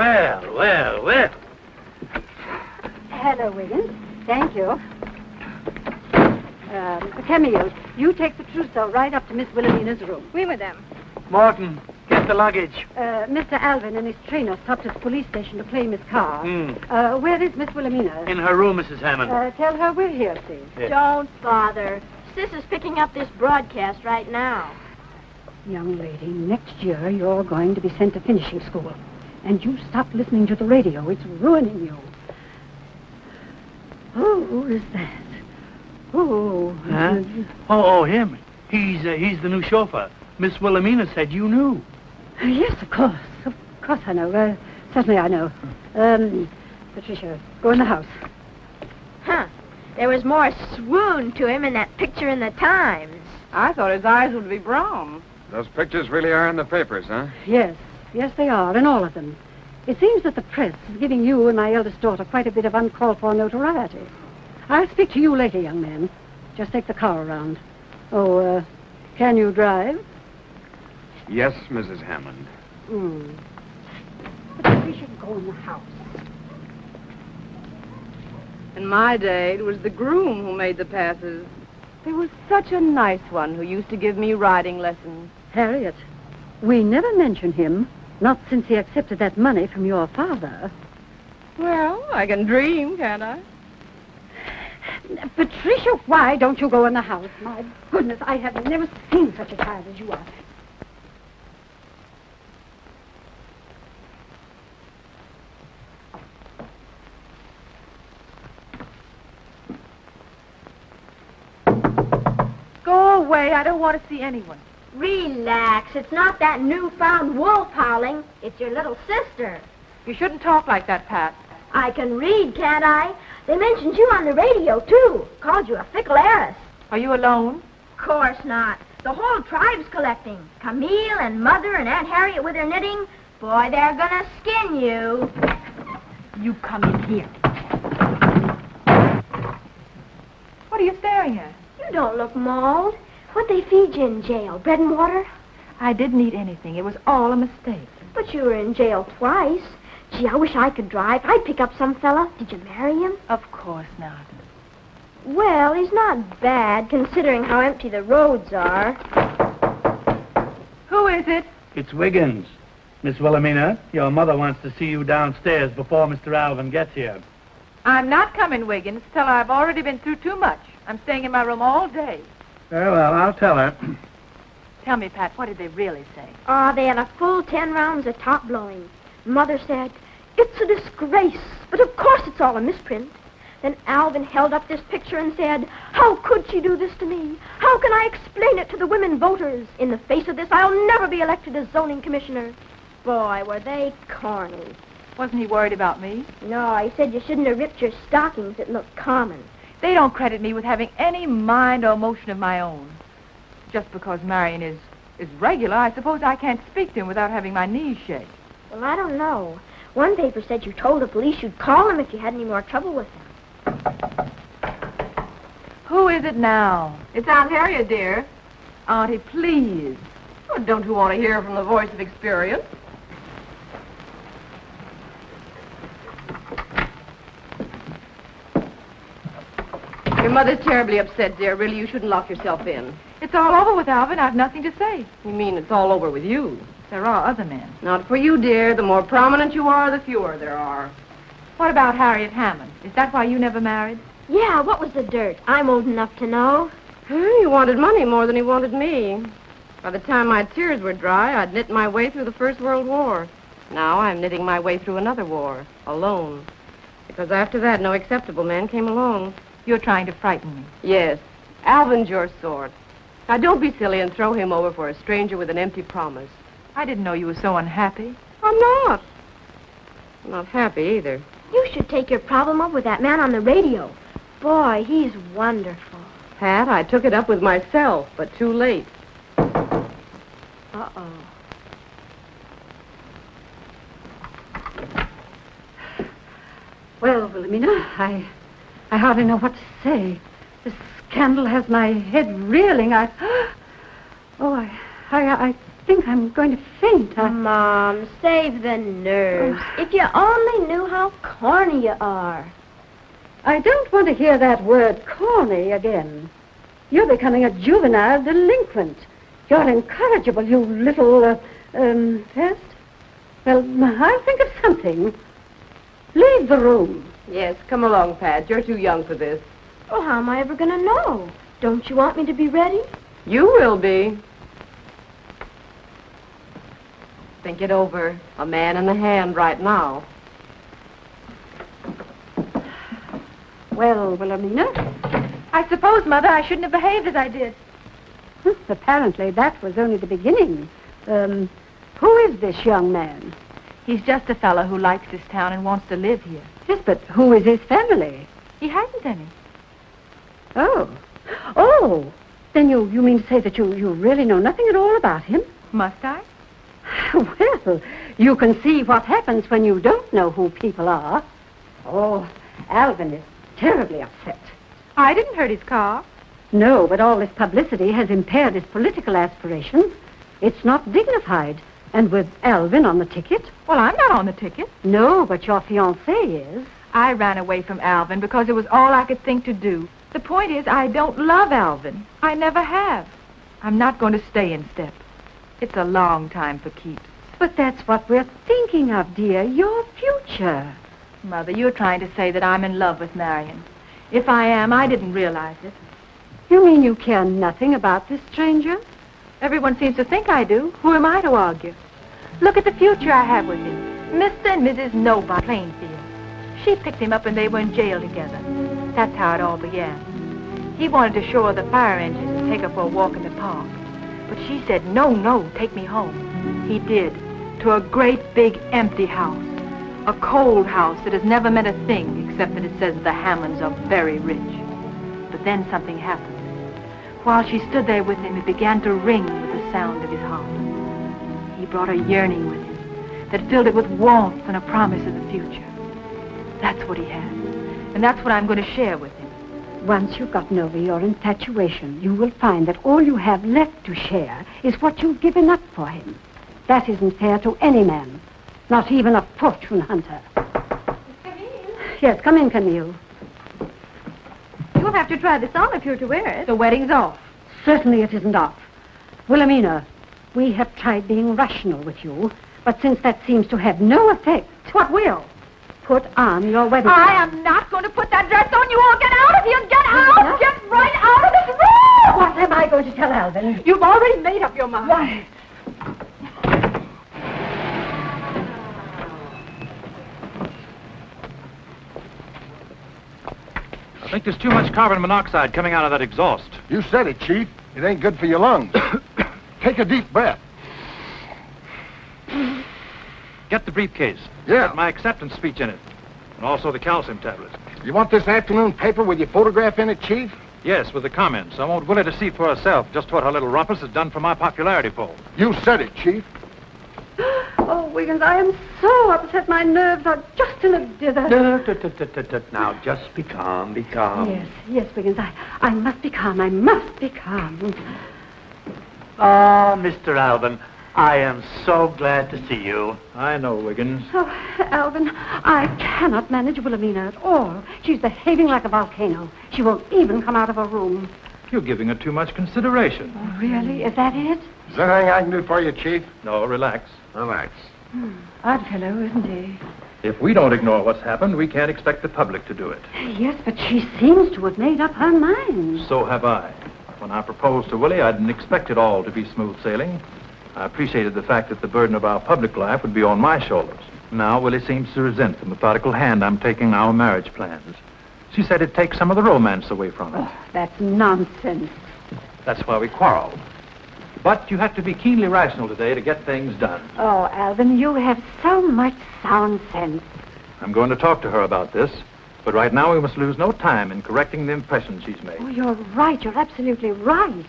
Well, well, well. Hello, Wiggins. Thank you. Camille, you take the trousseau right up to Miss Wilhelmina's room. Oui, madame. Morton, get the luggage. Mr. Alvin and his trainer stopped at the police station to claim his car. Where is Miss Wilhelmina? In her room, Mrs. Hammond. Tell her we're here, please. Yes. Don't bother. Sis is picking up this broadcast right now. Young lady, next year you're going to be sent to finishing school. And you stop listening to the radio. It's ruining you. Oh, who is that? Oh. Huh? Oh, him. He's the new chauffeur. Miss Wilhelmina said you knew. Yes, of course. Of course I know. Certainly I know. Patricia, go in the house. Huh. There was more swoon to him in that picture in the Times. I thought his eyes would be brown. Those pictures really are in the papers, huh? Yes. Yes, they are, in all of them. It seems that the press is giving you and my eldest daughter quite a bit of uncalled-for notoriety. I'll speak to you later, young man. Just take the car around. Oh, can you drive? Yes, Mrs. Hammond. But we should go in the house. In my day, it was the groom who made the passes. There was such a nice one who used to give me riding lessons. Harriet, we never mention him. Not since he accepted that money from your father. Well, I can dream, can't I? Patricia, why don't you go in the house? My goodness, I have never seen such a child as you are. Go away. I don't want to see anyone. Relax. It's not that newfound wolf howling. It's your little sister. You shouldn't talk like that, Pat. I can read, can't I? They mentioned you on the radio, too. Called you a fickle heiress. Are you alone? Of course not. The whole tribe's collecting. Camille and Mother and Aunt Harriet with her knitting. Boy, they're gonna skin you. You come in here. What are you staring at? You don't look mauled. What they feed you in jail? Bread and water? I didn't eat anything. It was all a mistake. But you were in jail twice. Gee, I wish I could drive. I'd pick up some fella. Did you marry him? Of course not. Well, he's not bad, considering how empty the roads are. Who is it? It's Wiggins. Miss Wilhelmina, your mother wants to see you downstairs before Mr. Alvin gets here. I'm not coming, Wiggins, till I've already been through too much. I'm staying in my room all day. Very well, I'll tell her. Tell me, Pat, what did they really say? Oh, they had a full 10 rounds of top blowing. Mother said, it's a disgrace, but of course it's all a misprint. Then Alvin held up this picture and said, how could she do this to me? How can I explain it to the women voters? In the face of this, I'll never be elected as zoning commissioner. Boy, were they corny. Wasn't he worried about me? No, he said you shouldn't have ripped your stockings. It looked common. They don't credit me with having any mind or emotion of my own. Just because Marion is regular, I suppose I can't speak to him without having my knees shake. Well, I don't know. One paper said you told the police you'd call them if you had any more trouble with them. Who is it now? It's Aunt Harriet, dear. Auntie, please. Oh, don't you want to hear from the voice of experience? Your mother's terribly upset, dear. Really, you shouldn't lock yourself in. It's all over with Alvin. I've nothing to say. You mean it's all over with you? There are other men. Not for you, dear. The more prominent you are, the fewer there are. What about Harriet Hammond? Is that why you never married? Yeah, what was the dirt? I'm old enough to know. He wanted money more than he wanted me. By the time my tears were dry, I'd knit my way through the First World War. Now I'm knitting my way through another war, alone. Because after that, no acceptable man came along. You're trying to frighten me. Yes. Alvin's your sort. Now don't be silly and throw him over for a stranger with an empty promise. I didn't know you were so unhappy. I'm not. I'm not happy either. You should take your problem up with that man on the radio. Boy, he's wonderful. Pat, I took it up with myself, but too late. Uh-oh. Well, Wilhelmina, I hardly know what to say. This scandal has my head reeling. I... Oh, I... I think I'm going to faint. Mom, save the nerves. If you only knew how corny you are. I don't want to hear that word corny again. You're becoming a juvenile delinquent. You're incorrigible, you little, pest. Well, I'll think of something. Leave the room. Yes, come along, Pat. You're too young for this. Well, how am I ever going to know? Don't you want me to be ready? You will be. Think it over. A man in the hand right now. Well, Wilhelmina? I suppose, Mother, I shouldn't have behaved as I did. Apparently, that was only the beginning. Who is this young man? He's just a fellow who likes this town and wants to live here. Yes, but who is his family? He hasn't any. Oh. Oh! Then you mean to say that you really know nothing at all about him? Must I? Well, you can see what happens when you don't know who people are. Oh, Alvin is terribly upset. I didn't hurt his car. No, but all this publicity has impaired his political aspirations. It's not dignified. And with Alvin on the ticket? Well, I'm not on the ticket. No, but your fiancé is. I ran away from Alvin because it was all I could think to do. The point is, I don't love Alvin. I never have. I'm not going to stay in step. It's a long time for keeps. But that's what we're thinking of, dear, your future. Mother, you're trying to say that I'm in love with Marion. If I am, I didn't realize it. You mean you care nothing about this stranger? Everyone seems to think I do. Who am I to argue? Look at the future I have with him. Mr. and Mrs. Nobody, Plainfield. She picked him up and they were in jail together. That's how it all began. He wanted to show her the fire engine and take her for a walk in the park. But she said, no, no, take me home. He did, to a great big empty house. A cold house that has never meant a thing except that it says the Hammonds are very rich. But then something happened. While she stood there with him, it began to ring with the sound of his heart. He brought a yearning with him that filled it with warmth and a promise of the future. That's what he had, and that's what I'm going to share with him. Once you've gotten over your infatuation, you will find that all you have left to share is what you've given up for him. That isn't fair to any man, not even a fortune hunter. Camille? Yes, come in, Camille. You'll have to try this on if you're to wear it. The wedding's off. Certainly it isn't off. Wilhelmina, we have tried being rational with you, but since that seems to have no effect... What will? Put on your wedding dress. I am not going to put that dress on. You all get out of here. Get out. Get right out of this room. What am I going to tell Alvin? You've already made up your mind. Why? I think there's too much carbon monoxide coming out of that exhaust. You said it, Chief. It ain't good for your lungs. Take a deep breath. Get the briefcase. Yeah. Got my acceptance speech in it. And also the calcium tablets. You want this afternoon paper with your photograph in it, Chief? Yes, with the comments. I want Willie to see for herself just what her little rumpus has done for my popularity poll. You said it, Chief. Oh, Wiggins, I am so upset. My nerves are just in a dither. Now, just be calm, be calm. Yes, yes, Wiggins, I must be calm. I must be calm. Ah, Mr. Alvin, I am so glad to see you. I know, Wiggins. Oh, Alvin, I cannot manage Wilhelmina at all. She's behaving like a volcano. She won't even come out of her room. You're giving her too much consideration. Oh, really? Is that it? Is there anything I can do for you, Chief? No, relax. Relax. Odd fellow, isn't he? If we don't ignore what's happened, we can't expect the public to do it. Yes, but she seems to have made up her mind. So have I. When I proposed to Willie, I didn't expect it all to be smooth sailing. I appreciated the fact that the burden of our public life would be on my shoulders. Now, Willie seems to resent the methodical hand I'm taking in our marriage plans. She said it takes some of the romance away from it. Oh, that's nonsense. That's why we quarreled. But you have to be keenly rational today to get things done. Oh, Alvin, you have so much sound sense. I'm going to talk to her about this, but right now we must lose no time in correcting the impression she's made. Oh, you're right. You're absolutely right.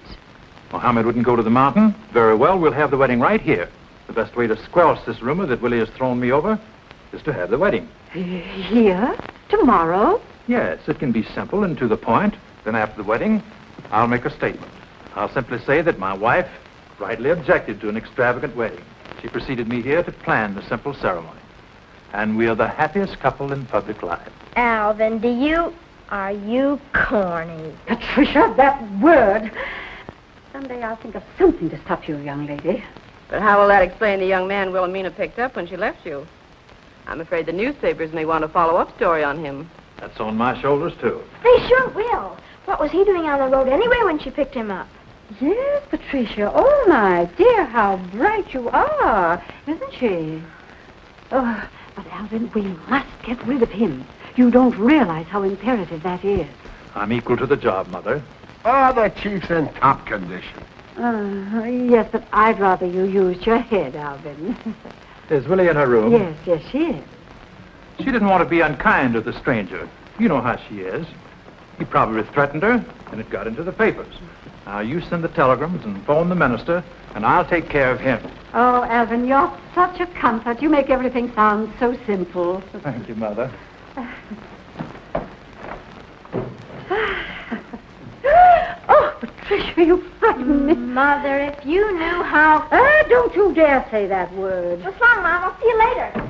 Mohammed wouldn't go to the mountain? Very well, we'll have the wedding right here. The best way to squelch this rumor that Willie has thrown me over is to have the wedding. Here? Tomorrow? Yes, it can be simple and to the point. Then after the wedding, I'll make a statement. I'll simply say that my wife, rightly objected to an extravagant wedding. She preceded me here to plan the simple ceremony. And we are the happiest couple in public life. Alvin, are you corny? Patricia, that word. Someday I'll think of something to stop you, young lady. But how will that explain the young man Wilhelmina picked up when she left you? I'm afraid the newspapers may want a follow-up story on him. That's on my shoulders, too. They sure will. What was he doing on the road anyway when she picked him up? Yes, Patricia. Oh, my dear, how bright you are, isn't she? Oh, but Alvin, we must get rid of him. You don't realize how imperative that is. I'm equal to the job, Mother. Oh, the chief's in top condition. Yes, but I'd rather you used your head, Alvin. Is Willie in her room? Yes, yes, she is. She didn't want to be unkind to the stranger. You know how she is. He probably threatened her, and it got into the papers. Now, you send the telegrams and phone the minister, and I'll take care of him. Oh, Alvin, you're such a comfort. You make everything sound so simple. Thank you, Mother. Oh, Patricia, you frightened me. Mother, if you knew how... don't you dare say that word. What's wrong, Mom? I'll see you later.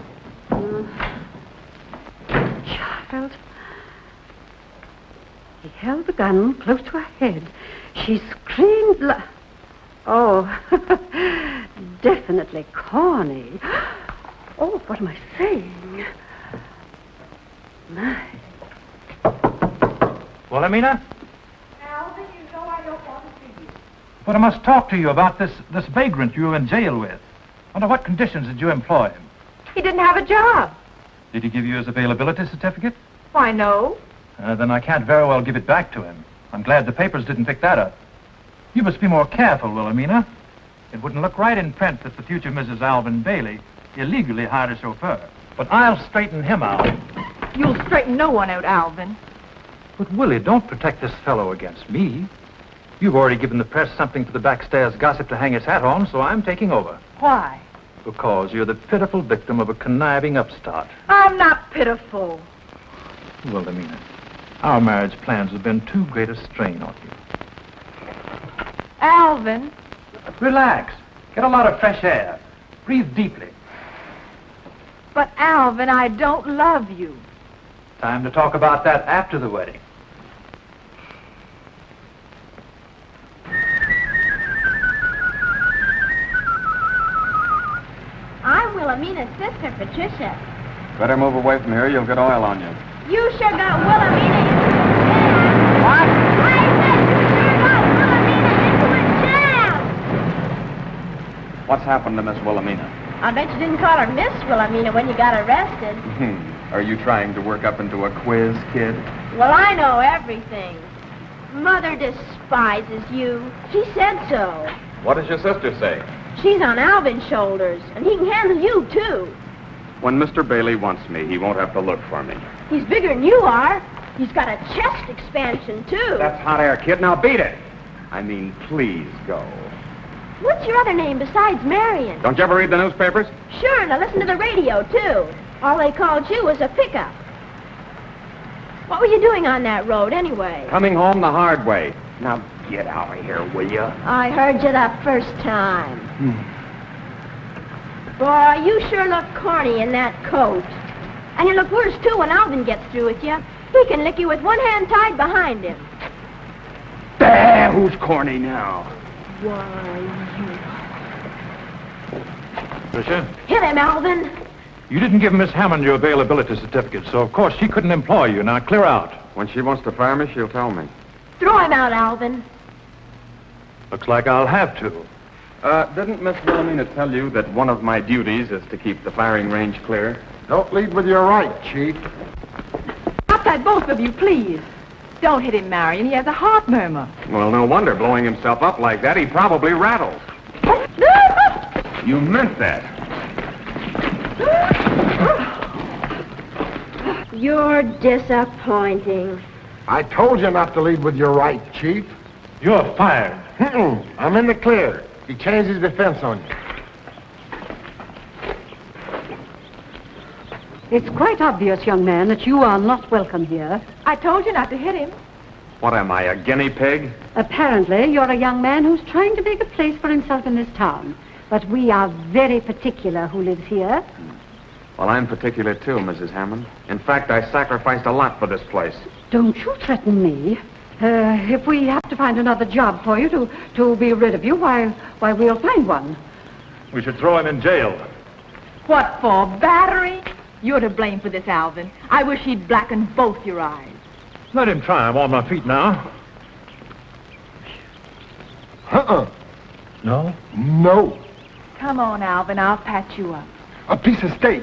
Child. He held the gun close to her head. She screamed... Oh, definitely corny. Oh, what am I saying? My. Wilhelmina? Alvin, you know I don't want to see you. But I must talk to you about this vagrant you were in jail with. Under what conditions did you employ him? He didn't have a job. Did he give you his availability certificate? Why, no. Then I can't very well give it back to him. I'm glad the papers didn't pick that up. You must be more careful, Wilhelmina. It wouldn't look right in print that the future Mrs. Alvin Bailey illegally hired a chauffeur. But I'll straighten him out. You'll straighten no one out, Alvin. But, Willie, don't protect this fellow against me. You've already given the press something for the backstairs gossip to hang his hat on, so I'm taking over. Why? Because you're the pitiful victim of a conniving upstart. I'm not pitiful. Wilhelmina, our marriage plans have been too great a strain on you. Alvin. Relax. Get a lot of fresh air. Breathe deeply. But, Alvin, I don't love you. Time to talk about that after the wedding. I'm Wilhelmina's sister, Patricia. Better move away from here. You'll get oil on you. You sure got Wilhelmina. What? What's happened to Miss Wilhelmina? I bet you didn't call her Miss Wilhelmina when you got arrested. Are you trying to work up into a quiz, kid? Well, I know everything. Mother despises you. She said so. What does your sister say? She's on Alvin's shoulders, and he can handle you, too. When Mr. Bailey wants me, he won't have to look for me. He's bigger than you are. He's got a chest expansion, too. That's hot air, kid. Now beat it. I mean, please go. What's your other name besides Marion? Don't you ever read the newspapers? Sure, and I listen to the radio, too. All they called you was a pickup. What were you doing on that road, anyway? Coming home the hard way. Now, get out of here, will you? I heard you the first time. Boy, you sure look corny in that coat. And you look worse, too, when Alvin gets through with you. He can lick you with one hand tied behind him. Bah, who's corny now? Why, you... Patricia? Hit him, Alvin. You didn't give Miss Hammond your availability certificate, so of course she couldn't employ you. Now clear out. When she wants to fire me, she'll tell me. Throw him out, Alvin. Looks like I'll have to. Didn't Miss Wilhelmina tell you that one of my duties is to keep the firing range clear? Don't lead with your right, Chief. Stop that, both of you, please. Don't hit him, Marion. He has a heart murmur. Well, no wonder. Blowing himself up like that, he probably rattles. You meant that. You're disappointing. I told you not to lead with your right, Chief. You're fired. I'm in the clear. He changed his defense on you. It's quite obvious, young man, that you are not welcome here. I told you not to hit him. What am I, a guinea pig? Apparently, you're a young man who's trying to make a place for himself in this town. But we are very particular who lives here. Well, I'm particular too, Mrs. Hammond. In fact, I sacrificed a lot for this place. Don't you threaten me. If we have to find another job for you to be rid of you, why, we'll find one. We should throw him in jail. What for, battery? You're to blame for this, Alvin. I wish he'd blackened both your eyes. Let him try. I'm on my feet now. No? No. Come on, Alvin. I'll patch you up. A piece of steak.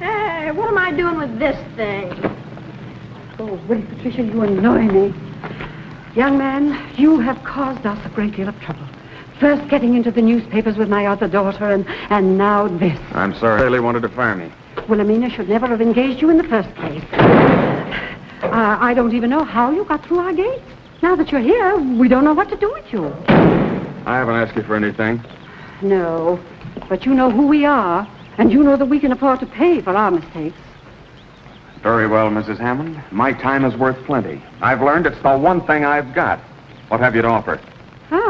Hey, what am I doing with this thing? Oh, Willie, Patricia, you annoy me. Young man, you have caused us a great deal of trouble. First getting into the newspapers with my other daughter, and now this. I'm sorry. Haley wanted to fire me. Wilhelmina should never have engaged you in the first place. I don't even know how you got through our gates. Now that you're here, we don't know what to do with you. I haven't asked you for anything. No, but you know who we are, and you know that we can afford to pay for our mistakes. Very well, Mrs. Hammond. My time is worth plenty. I've learned it's the one thing I've got. What have you to offer? Oh.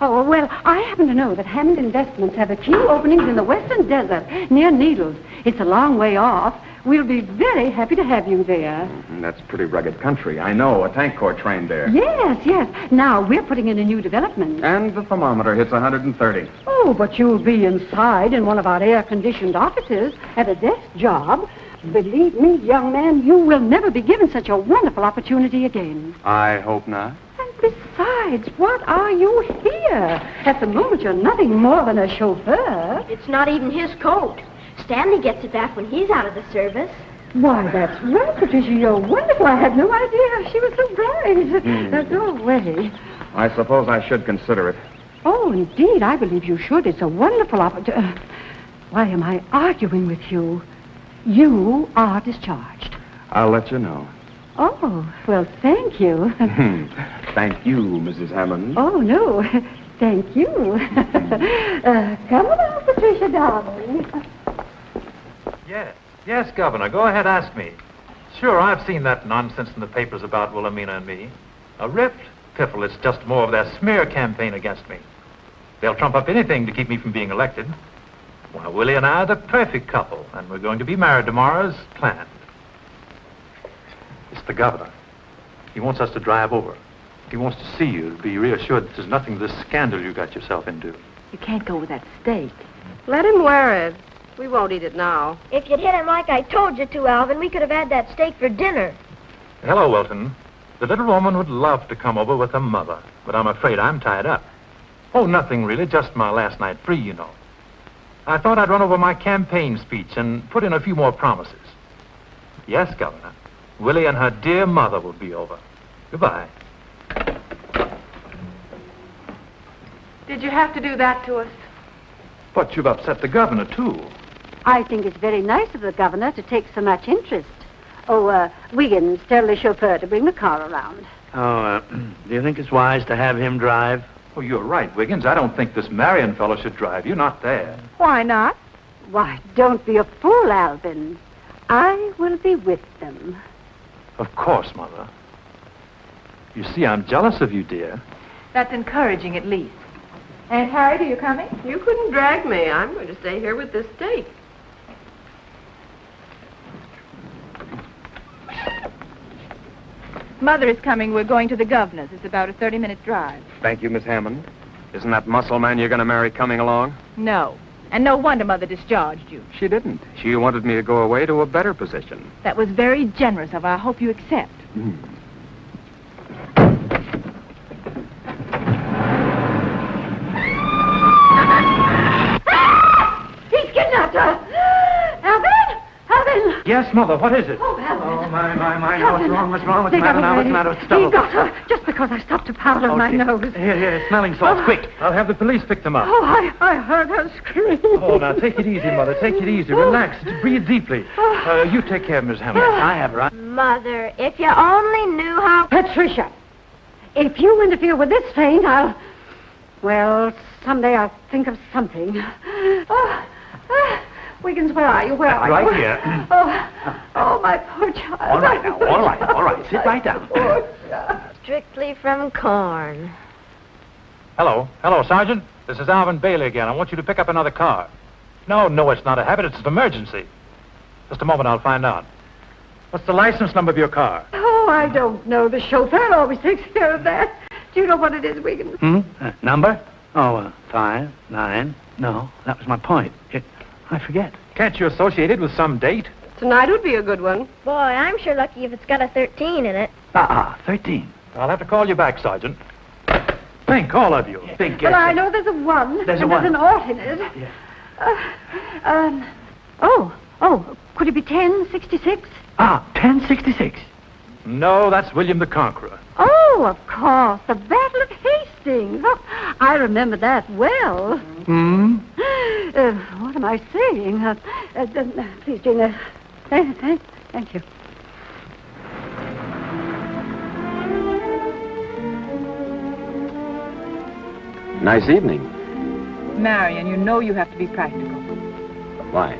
Oh, well, I happen to know that Hammond Investments have a few openings in the western desert, near Needles. It's a long way off. We'll be very happy to have you there. That's pretty rugged country. I know. A tank corps trained there. Yes, yes. Now, we're putting in a new development. And the thermometer hits 130. Oh, but you'll be inside in one of our air-conditioned offices at a desk job. Believe me, young man, you will never be given such a wonderful opportunity again. I hope not. Besides, what are you here? At the moment, you're nothing more than a chauffeur. It's not even his coat. Stanley gets it back when he's out of the service. Why, that's right, Patricia. You're wonderful. I had no idea. She was so bright. There's no way. I suppose I should consider it. Oh, indeed. I believe you should. It's a wonderful opportunity. Why am I arguing with you? You are discharged. I'll let you know. Oh, well, thank you. Thank you, Mrs. Hammond. Oh, no. Thank you. Come along, Patricia, darling. Yes. Yes, Governor. Go ahead, ask me. Sure, I've seen that nonsense in the papers about Wilhelmina and me. A rift? Piffle, it's just more of their smear campaign against me. They'll trump up anything to keep me from being elected. Why, Willie and I are the perfect couple, and we're going to be married tomorrow as planned. It's the governor. He wants us to drive over. He wants to see you, to be reassured that there's nothing to this scandal you got yourself into. You can't go with that steak. Let him wear it. We won't eat it now. If you'd hit him like I told you to, Alvin, we could have had that steak for dinner. Hello, Wilton. The little woman would love to come over with her mother, but I'm afraid I'm tied up. Oh, nothing really, just my last night free, you know. I thought I'd run over my campaign speech and put in a few more promises. Yes, Governor. Willie and her dear mother will be over. Goodbye. Did you have to do that to us? But you've upset the governor, too. I think it's very nice of the governor to take so much interest. Oh, Wiggins, tell the chauffeur to bring the car around. Oh, do you think it's wise to have him drive? Oh, you're right, Wiggins. I don't think this Marion fellow should drive. You're not there. Why not? Why, don't be a fool, Alvin. I will be with them. Of course, Mother. You see, I'm jealous of you, dear. That's encouraging, at least. Aunt Harriet, are you coming? You couldn't drag me. I'm going to stay here with this steak. Mother is coming. We're going to the governor's. It's about a 30-minute drive. Thank you, Miss Hammond. Isn't that muscle man you're going to marry coming along? No. And no wonder Mother discharged you. She didn't. She wanted me to go away to a better position. That was very generous of her. I hope you accept. He's kidnapped us! Alvin! Alvin! Yes, Mother, what is it? Oh, Alvin. Oh, my. Alvin. What's wrong? What's the matter now? What's the matter with Stubble? He got her just because I stopped to powder my nose. Here, smelling salts, quick. I'll have the police pick them up. Oh, I heard her scream. Oh, now, take it easy, Mother. Take it easy. Relax. Breathe deeply. You take care of Miss Hammond. I have her. Mother, if you only knew how... Patricia, if you interfere with this thing, I'll... Well, someday I'll think of something. Wiggins, where are you? Where are you? Right here. Oh, my poor child. All right now, all right. Sit right down. Strictly from corn. Hello, Sergeant. This is Alvin Bailey again. I want you to pick up another car. No, it's not a habit. It's an emergency. Just a moment, I'll find out. What's the license number of your car? Oh, I don't know. The chauffeur always takes care of that. Do you know what it is, Wiggins? Number? Oh, 5, 9. No, that was my point. I forget. Can't you associate it with some date? Tonight would be a good one. Boy, I'm sure lucky if it's got a 13 in it. 13. I'll have to call you back, Sergeant. Think, all of you. Think. Well, I know there's a 1. There's an ought in it. Yes. Could it be 1066? 1066. No, that's William the Conqueror. Oh, of course, the Battle of Hastings. Oh, I remember that well. What am I saying? Please, Jane, thank you. Nice evening. Marion, you know you have to be practical. Why?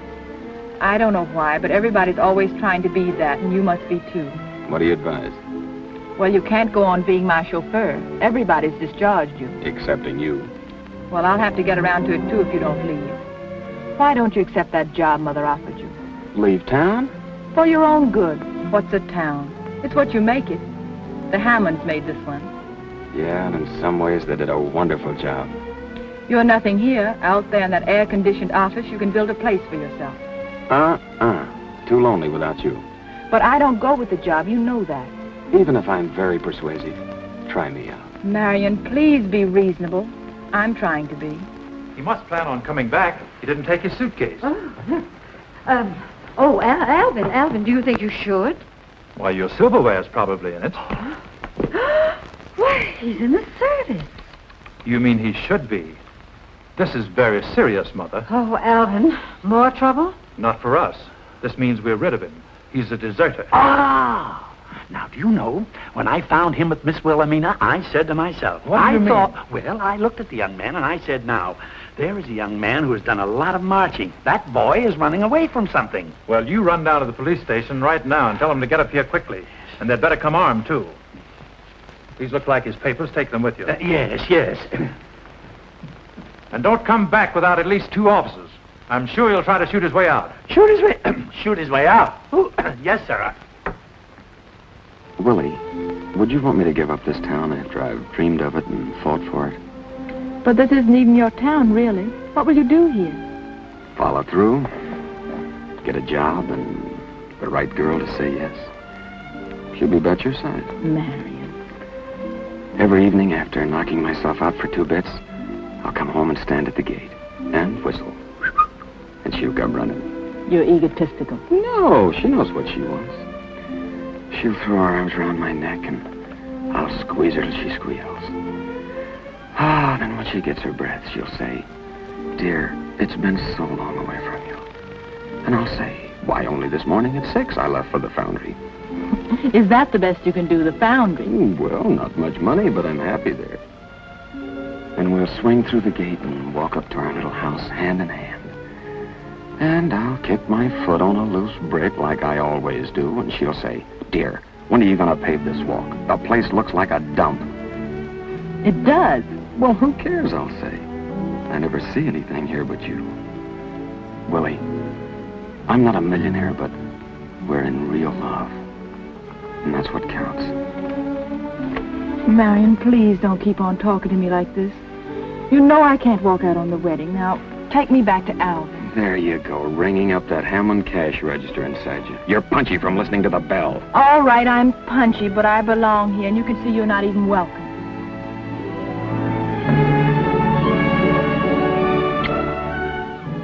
I don't know why, but everybody's always trying to be that, and you must be too. What do you advise? Well, you can't go on being my chauffeur. Everybody's discharged you. Excepting you. Well, I'll have to get around to it, too, if you don't leave. Why don't you accept that job Mother offered you? Leave town? For your own good. What's a town? It's what you make it. The Hammonds made this one. Yeah, and in some ways they did a wonderful job. You're nothing here. Out there in that air-conditioned office, you can build a place for yourself. Too lonely without you. But I don't go with the job, you know that. Even if I'm very persuasive, try me out. Marion, please be reasonable. I'm trying to be. He must plan on coming back. He didn't take his suitcase. Alvin, do you think you should? Why, your silverware's probably in it. Why, he's in the service. You mean he should be? This is very serious, Mother. Oh, Alvin, more trouble? Not for us. This means we're rid of him. He's a deserter. Ah! Now, do you know, when I found him with Miss Wilhelmina, I said to myself... What do you mean? Well, I looked at the young man and I said, now, there is a young man who has done a lot of marching. That boy is running away from something. Well, you run down to the police station right now and tell them to get up here quickly. And they'd better come armed, too. These look like his papers. Take them with you. Yes. And don't come back without at least 2 officers. I'm sure he'll try to shoot his way out. Shoot his way... shoot his way out? Yes, sir. Willie, would you want me to give up this town after I've dreamed of it and fought for it? But this isn't even your town, really. What will you do here? Follow through, get a job, and the right girl to say yes. She'll be about your size. Marion. Every evening after knocking myself out for 2 bits, I'll come home and stand at the gate and whistle. And she'll come running. You're egotistical. No, she knows what she wants. She'll throw her arms around my neck, and I'll squeeze her till she squeals. Then when she gets her breath, she'll say, "Dear, it's been so long away from you." And I'll say, "Why, only this morning at 6 I left for the foundry." Is that the best you can do, the foundry? Well, not much money, but I'm happy there. And we'll swing through the gate and walk up to our little house hand in hand. And I'll kick my foot on a loose brick like I always do, and she'll say, "Dear, when are you going to pave this walk? The place looks like a dump." It does. Well, who cares, I'll say. I never see anything here but you. Willie, I'm not a millionaire, but we're in real love. And that's what counts. Marion, please don't keep on talking to me like this. You know I can't walk out on the wedding. Now, take me back to Alvin. There you go, ringing up that Hammond cash register inside you. You're punchy from listening to the bell. All right, I'm punchy, but I belong here, and you can see you're not even welcome.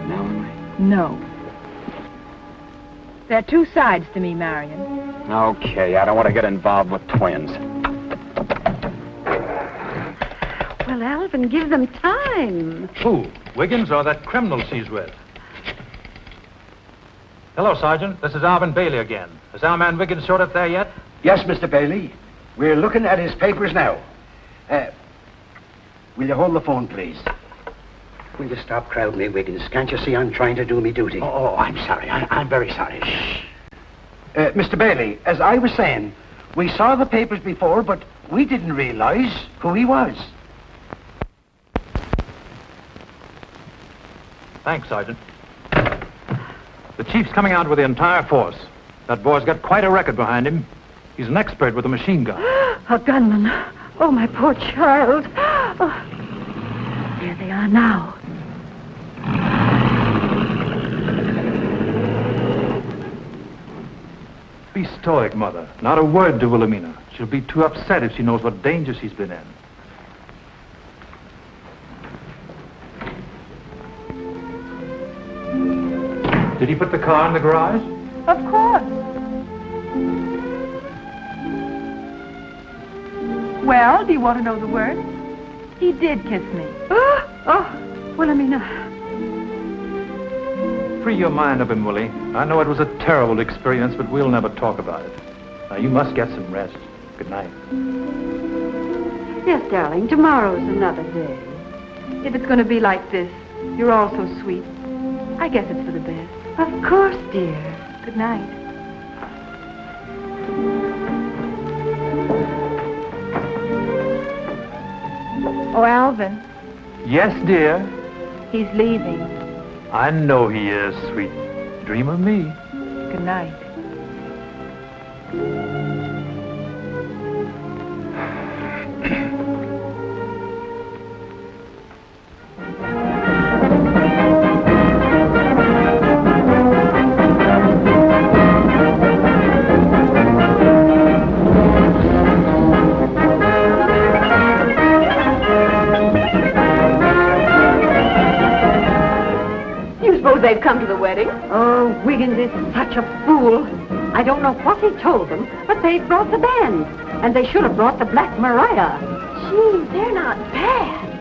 No, Emily? No. There are 2 sides to me, Marion. Okay, I don't want to get involved with twins. Well, Alvin, give them time. Who, Wiggins or that criminal she's with? Hello, Sergeant. This is Alvin Bailey again. Has our man Wiggins showed up there yet? Yes, Mr. Bailey. We're looking at his papers now. Will you hold the phone, please? Will you stop crowding me, Wiggins? Can't you see I'm trying to do me duty? Oh, I'm sorry. I'm very sorry. Shh. Mr. Bailey, as I was saying, we saw the papers before, but we didn't realize who he was. Thanks, Sergeant. The chief's coming out with the entire force. That boy's got quite a record behind him. He's an expert with a machine gun. A gunman. Oh, my poor child. Oh. There they are now. Be stoic, Mother. Not a word to Wilhelmina. She'll be too upset if she knows what danger she's been in. Did he put the car in the garage? Of course. Well, do you want to know the word? He did kiss me. Oh, Wilhelmina. Free your mind of him, Willie. I know it was a terrible experience, but we'll never talk about it. Now, you must get some rest. Good night. Yes, darling, tomorrow's another day. If it's going to be like this, you're all so sweet. I guess it's for the best. Of course, dear. Good night. Oh, Alvin. Yes, dear? He's leaving. I know he is, sweet. Dream of me. Good night. They've come to the wedding. Oh, Wiggins is such a fool. I don't know what he told them, but they've brought the band. And they should have brought the Black Mariah. Gee, they're not bad.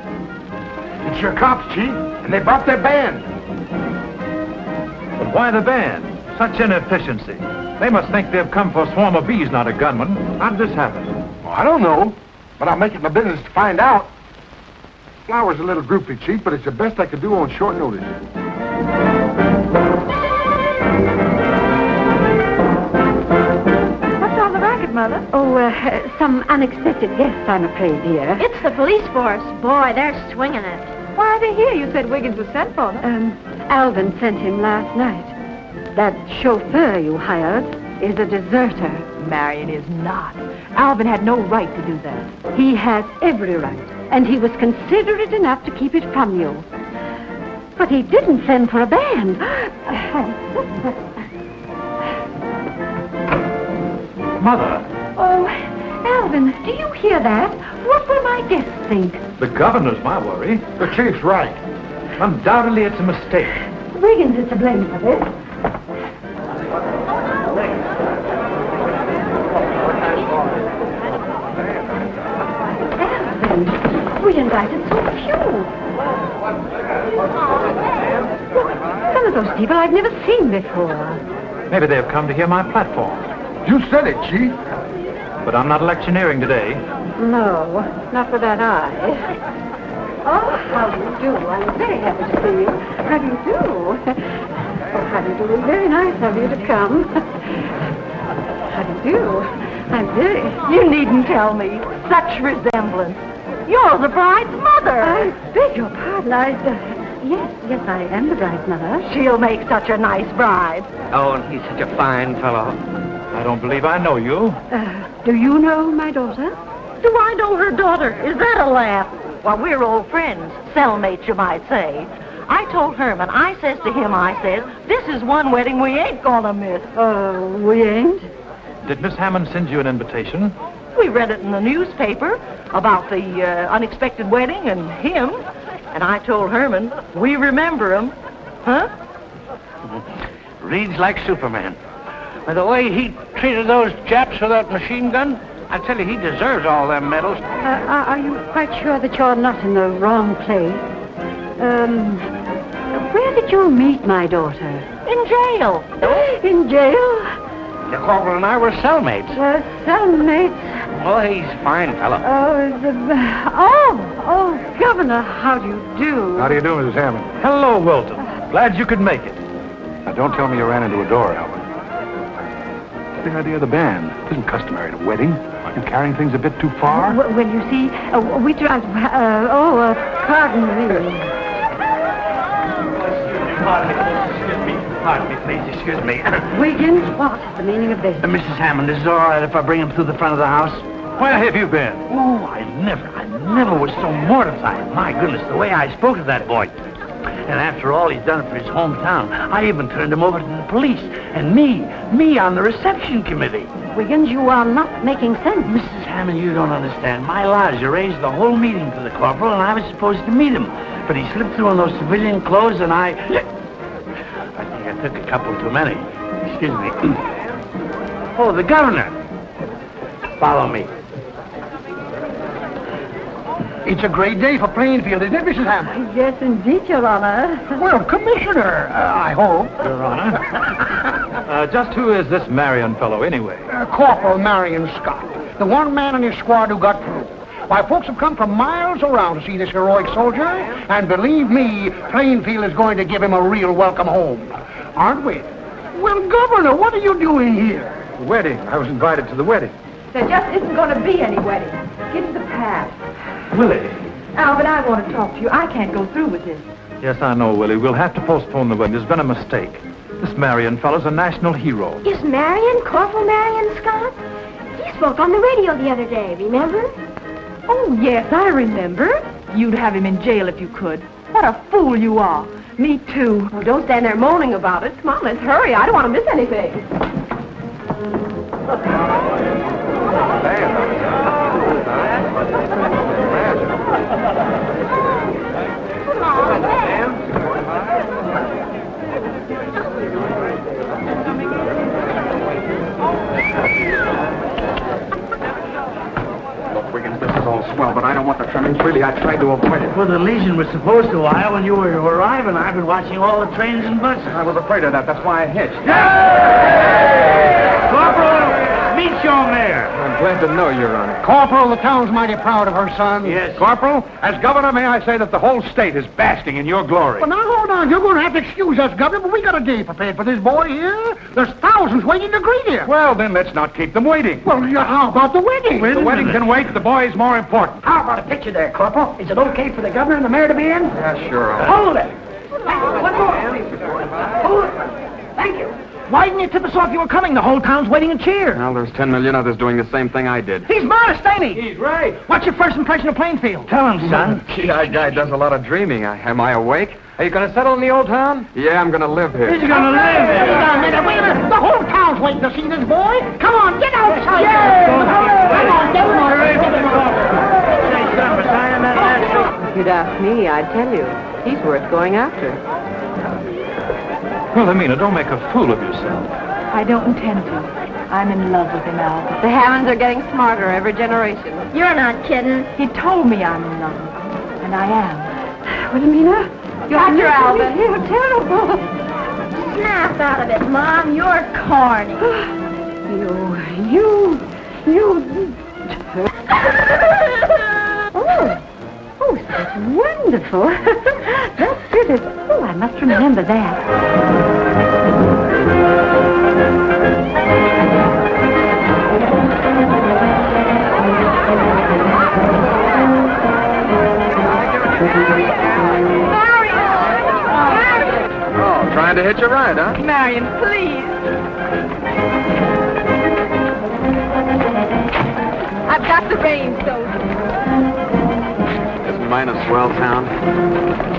It's your cops, Chief, and they brought their band. But why the band? Such inefficiency. They must think they've come for a swarm of bees, not a gunman. How'd this happen? Well, I don't know, but I'll make it my business to find out. Flower's a little groupy, Chief, but it's the best I could do on short notice. What's on the racket, Mother? Oh, some unexpected guests, I'm afraid, dear. It's the police force. Boy, they're swinging it. Why are they here? You said Wiggins was sent for them. Alvin sent him last night. That chauffeur you hired is a deserter. Marion is not. Alvin had no right to do that. He has every right, and he was considerate enough to keep it from you. But he didn't send for a band. Mother. Oh, Alvin, do you hear that? What will my guests think? The governor's my worry. The chief's right. Undoubtedly, it's a mistake. Wiggins is to blame for this. Alvin, we invited so few. Some of those people I've never seen before. Maybe they've come to hear my platform. You said it, Chief. But I'm not electioneering today. No, not with that eye. Oh, how do you do? I'm very happy to see you. How do you do? Oh, how do you do? Very nice of you to come. How do you do? I'm very... You needn't tell me. Such resemblance. You're the bride's mother. I beg your pardon. Yes, I am the bride's mother. She'll make such a nice bride. Oh, and he's such a fine fellow. I don't believe I know you. Do you know my daughter? Do I know her daughter? Is that a laugh? Well, we're old friends. Cellmates, you might say. I told Herman, I says to him, I says, this is one wedding we ain't gonna miss. Oh, we ain't? Did Miss Hammond send you an invitation? We read it in the newspaper about the unexpected wedding and him. And I told Herman, we remember him. Huh? Reads like Superman. By the way he treated those Japs with that machine gun, I tell you, he deserves all them medals. Are you quite sure that you're not in the wrong place? Where did you meet my daughter? In jail. In jail? The corporal and I were cellmates. Cellmates? Oh, he's a fine fellow. Oh, Governor, how do you do? How do you do, Mrs. Hammond? Hello, Wilton. Glad you could make it. Now, don't tell me you ran into a door, Alvin. The idea of the band. It isn't customary at a wedding. Are you carrying things a bit too far? Well, you see, we tried... pardon me. Pardon me, please, excuse me. Wiggins, what's the meaning of this? Mrs. Hammond, is it all right if I bring him through the front of the house? Where have you been? Oh, I never was so mortified. My goodness, the way I spoke to that boy. And after all he's done for his hometown, I even turned him over to the police. And me on the reception committee. Wiggins, you are not making sense. Mrs. Hammond, you don't understand. My lodge arranged the whole meeting for the corporal, and I was supposed to meet him. But he slipped through in those civilian clothes, and I think I took a couple too many. Excuse me. Oh, the governor. Follow me. It's a great day for Plainfield, isn't it, Mrs. Hammond? Yes, indeed, Your Honor. Well, Commissioner, I hope. Your Honor. Just who is this Marion fellow, anyway? Corporal Marion Scott, the one man in his squad who got through. Why, folks have come from miles around to see this heroic soldier, and believe me, Plainfield is going to give him a real welcome home. Aren't we? Well, Governor, what are you doing here? The wedding. I was invited to the wedding. There just isn't going to be any wedding. Give the pass. Willie. Alvin, I want to talk to you. I can't go through with this. Yes, I know, Willie. We'll have to postpone the wedding. There's been a mistake. This Marion fellow's a national hero. Is Marion, Corporal Marion Scott? He spoke on the radio the other day, remember? Oh, yes, I remember. You'd have him in jail if you could. What a fool you are. Me too. Oh, don't stand there moaning about it. Come on, let's hurry. I don't want to miss anything. Well, but I don't want the trimmings. Really, I tried to avoid it. Well, the Legion was supposed to wire when you were arriving. I've been watching all the trains and buses. I was afraid of that. That's why I hitched. Yeah! Corporal, meet your mayor. I'm glad to know, Your Honor. Corporal, the town's mighty proud of her son. Yes. Corporal, as governor, may I say that the whole state is basking in your glory. Well, now, hold on. You're going to have to excuse us, Governor, but we got a day prepared for this boy here. There's thousands waiting to greet him. Well, then let's not keep them waiting. Well, how about the wedding? The wedding can wait. The boy's more important. How about a picture there, Corporal? Is it okay for the governor and the mayor to be in? Yeah, sure. Hold it. One more. Hold it. Thank you. Why didn't you tip us off you were coming? The whole town's waiting to cheer. Well, there's 10 million others doing the same thing I did. He's modest, ain't he? He's right. What's your first impression of Plainfield? Tell him, son. Gee, that guy does a lot of dreaming. Am I awake? Are you going to settle in the old town? Yeah, I'm going to live here. He's going to live here. Wait a minute. The whole town's waiting to see this boy. Come on, get outside. Yeah. Come on, get him. If you'd ask me, I'd tell you. He's worth going after. Well, Amina, don't make a fool of yourself. I don't intend to. I'm in love with him, Alvin. The Hammonds are getting smarter every generation. You're not kidding. He told me I'm in love. And I am. Well, Amina... You're Alvin. You're terrible. Snap out of it, Mom. You're corny. You. Oh, that's wonderful. That's good. Oh, I must remember that. Trying to hitch a ride, huh? Marion, please. I've got the reins, so. Isn't mine a swell town?